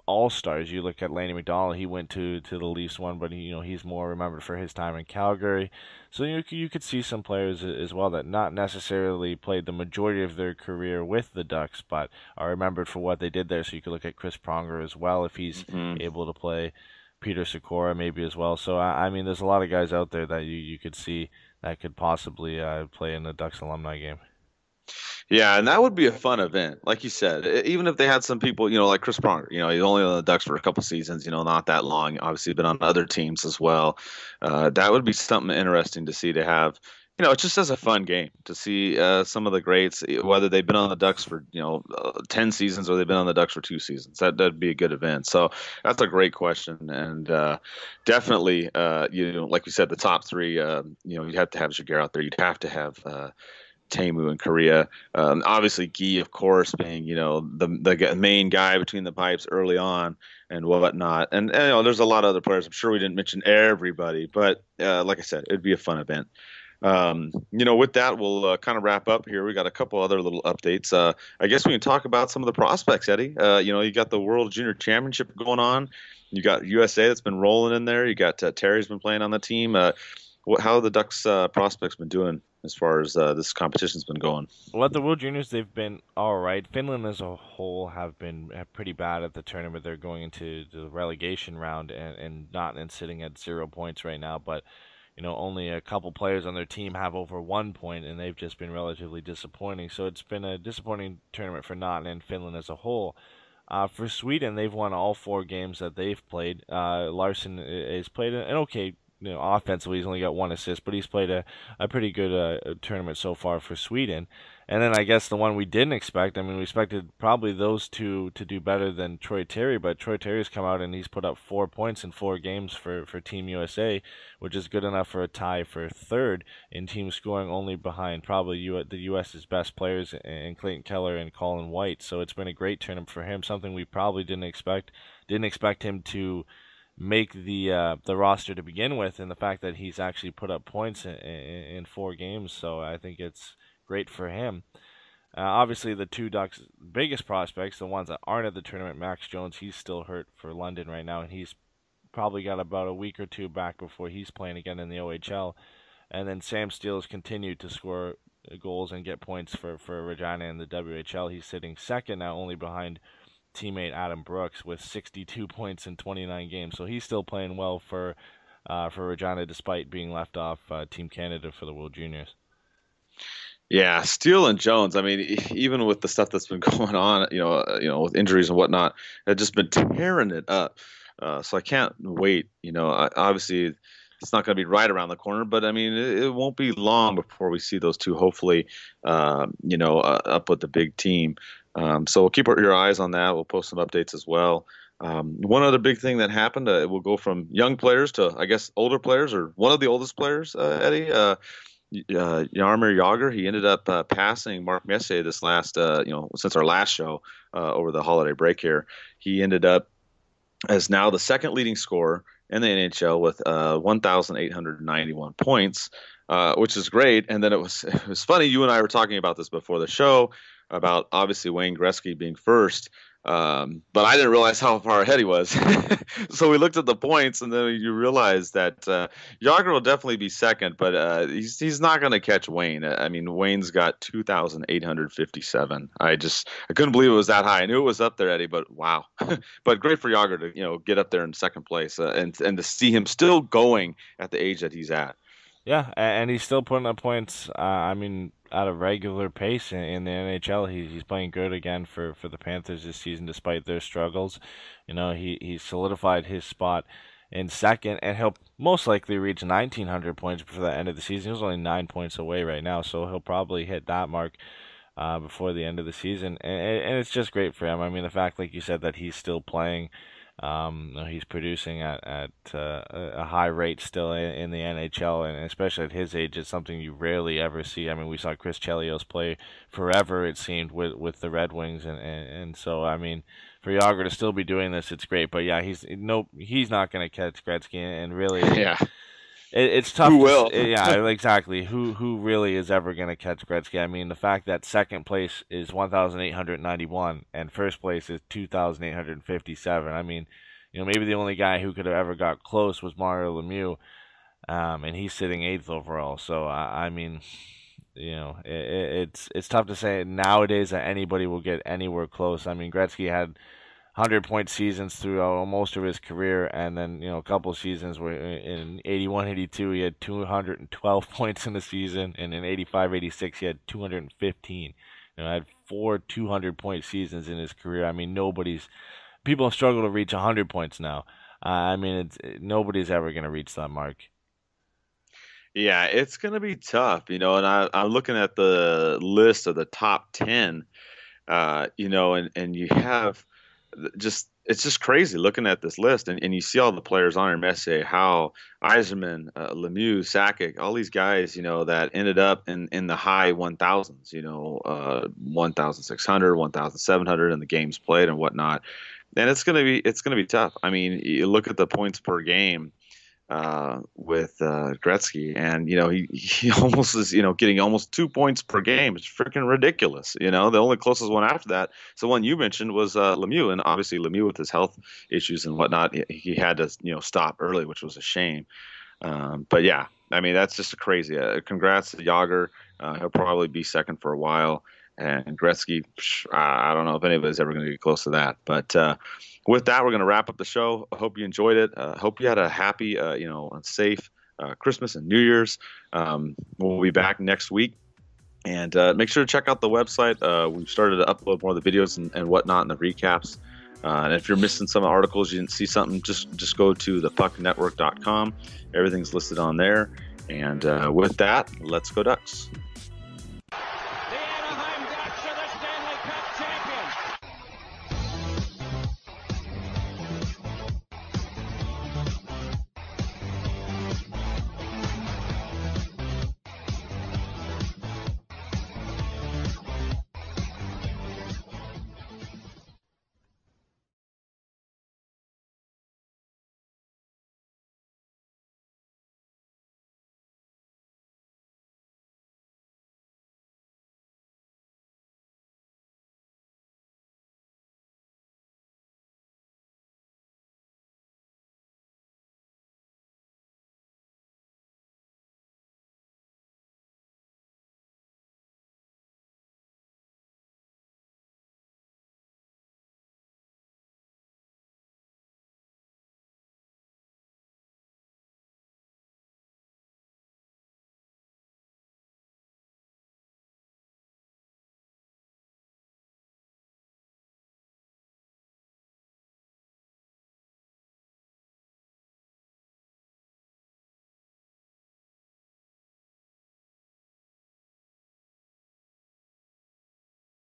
all-stars. You look at Lanny McDonald; he went to the Leafs one, but he's more remembered for his time in Calgary. So you could see some players as well that not necessarily played the majority of their career with the Ducks, but are remembered for what they did there. So you could look at Chris Pronger as well if he's able to play, Peter Sikora maybe as well. So I mean, there's a lot of guys out there that you could see that could possibly play in the Ducks alumni game. Yeah, and that would be a fun event. Like you said, even if they had some people, like Chris Pronger, he's only on the Ducks for a couple seasons, not that long, obviously been on other teams as well. That would be something interesting to see, to have, it's just as a fun game to see some of the greats, whether they've been on the Ducks for, 10 seasons or they've been on the Ducks for 2 seasons. That'd be a good event. So that's a great question. And definitely, like we said, the top three, you'd have to have Jaguar out there. You'd have to have Tamu and Correa. Obviously, Guy, of course, being the main guy between the pipes early on and whatnot. And there's a lot of other players. I'm sure we didn't mention everybody, but like I said, it'd be a fun event. With that, we'll kind of wrap up here. We got a couple other little updates. I guess we can talk about some of the prospects, Eddie. You got the World Junior Championship going on. You got USA that's been rolling in there. You got Terry's been playing on the team. How have the Ducks prospects been doing as far as this competition's been going? Well, at the World Juniors, they've been all right. Finland as a whole have been pretty bad at the tournament. They're going into the relegation round and sitting at 0 points right now. But, only a couple players on their team have over 1 point, and they've just been relatively disappointing. So it's been a disappointing tournament for Nottingham and Finland as a whole. For Sweden, they've won all 4 games that they've played. Larson has played an okay offensively, he's only got 1 assist, but he's played a pretty good tournament so far for Sweden. And then I guess the one we didn't expect, we expected probably those two to do better than Troy Terry, but Troy Terry's come out and he's put up 4 points in 4 games for Team USA, which is good enough for a tie for third in team scoring, only behind probably the U.S.'s best players and Clayton Keller and Colin White. So it's been a great tournament for him, something we probably didn't expect. Didn't expect him to make the roster to begin with, and the fact that he's actually put up points in 4 games, so I think it's great for him. Obviously, the two Ducks' biggest prospects, the ones that aren't at the tournament, Max Jones, he's still hurt for London right now, and he's probably got about a week or two back before he's playing again in the OHL. And then Sam Steele has continued to score goals and get points for Regina in the WHL. He's sitting second now, only behind teammate Adam Brooks with 62 points in 29 games. So he's still playing well for Regina, despite being left off Team Canada for the World Juniors. Yeah, Steele and Jones, even with the stuff that's been going on, with injuries and whatnot, they've just been tearing it up. So I can't wait. Obviously it's not going to be right around the corner, but it won't be long before we see those two, hopefully, up with the big team. So we'll keep your eyes on that. We'll post some updates as well. One other big thing that happened, we'll go from young players to, I guess, older players, or one of the oldest players, Eddie, Jaromir Jagr. He ended up passing Mark Messier this last, since our last show over the holiday break here. He ended up as now the second leading scorer in the NHL with 1,891 points, which is great. And then it was funny. You and I were talking about this before the show. about obviously Wayne Gretzky being first. But I didn't realize how far ahead he was. So we looked at the points, and then you realize that Yager will definitely be second, but he's not going to catch Wayne. I mean, Wayne's got 2,857. I couldn't believe it was that high. I knew it was up there, Eddie, but wow. But great for Yager to get up there in second place and to see him still going at the age that he's at. Yeah, and he's still putting up points. I mean, at a regular pace in the NHL, he's playing good again for the Panthers this season, despite their struggles. He solidified his spot in second, and he'll most likely reach 1,900 points before the end of the season. He's only 9 points away right now, so he'll probably hit that mark before the end of the season. And it's just great for him. I mean, the fact, like you said, that he's still playing. He's producing at a high rate still in the NHL, and especially at his age, it's something you rarely ever see. I mean, we saw Chris Chelios play forever, it seemed, with the Red Wings, and so, I mean, for Yager to still be doing this, it's great. But yeah, he's not going to catch Gretzky, and really, yeah, it's tough. Who will? Yeah, exactly. Who really is ever going to catch Gretzky? I mean, the fact that second place is 1,891 and first place is 2,857. I mean, maybe the only guy who could have ever got close was Mario Lemieux, and he's sitting 8th overall. So I mean, it's tough to say nowadays that anybody will get anywhere close. I mean, Gretzky had 100-point seasons throughout most of his career, and then a couple of seasons where in 81-82 he had 212 points in the season, and in 85-86 he had 215. I had 4 200-point seasons in his career. I mean, people have struggled to reach 100 points now. I mean, nobody's ever going to reach that mark. Yeah, it's going to be tough, and I'm looking at the list of the top 10, and you have it's just crazy looking at this list, and you see all the players on it: Messier, Howe, Eiserman, Lemieux, Sakic, all these guys, that ended up in the high 1,000s, 1,600, 1,700 in the games played and whatnot. And it's gonna be tough. I mean, you look at the points per game with Gretzky, and he almost is getting almost 2 points per game. It's freaking ridiculous. The only closest one after that is the one you mentioned was Lemieux, and obviously Lemieux with his health issues and whatnot, he had to stop early, which was a shame. But yeah, I mean, that's just crazy. Congrats to Yager. He'll probably be second for a while, and Gretzky, I don't know if anybody's ever going to get close to that, but. With that, we're going to wrap up the show. I hope you enjoyed it. I hope you had a happy, and safe Christmas and New Year's. We'll be back next week. And make sure to check out the website. We've started to upload more of the videos and whatnot and the recaps. And if you're missing some articles, you didn't see something, just go to thepucknetwork.com. Everything's listed on there. And with that, let's go Ducks.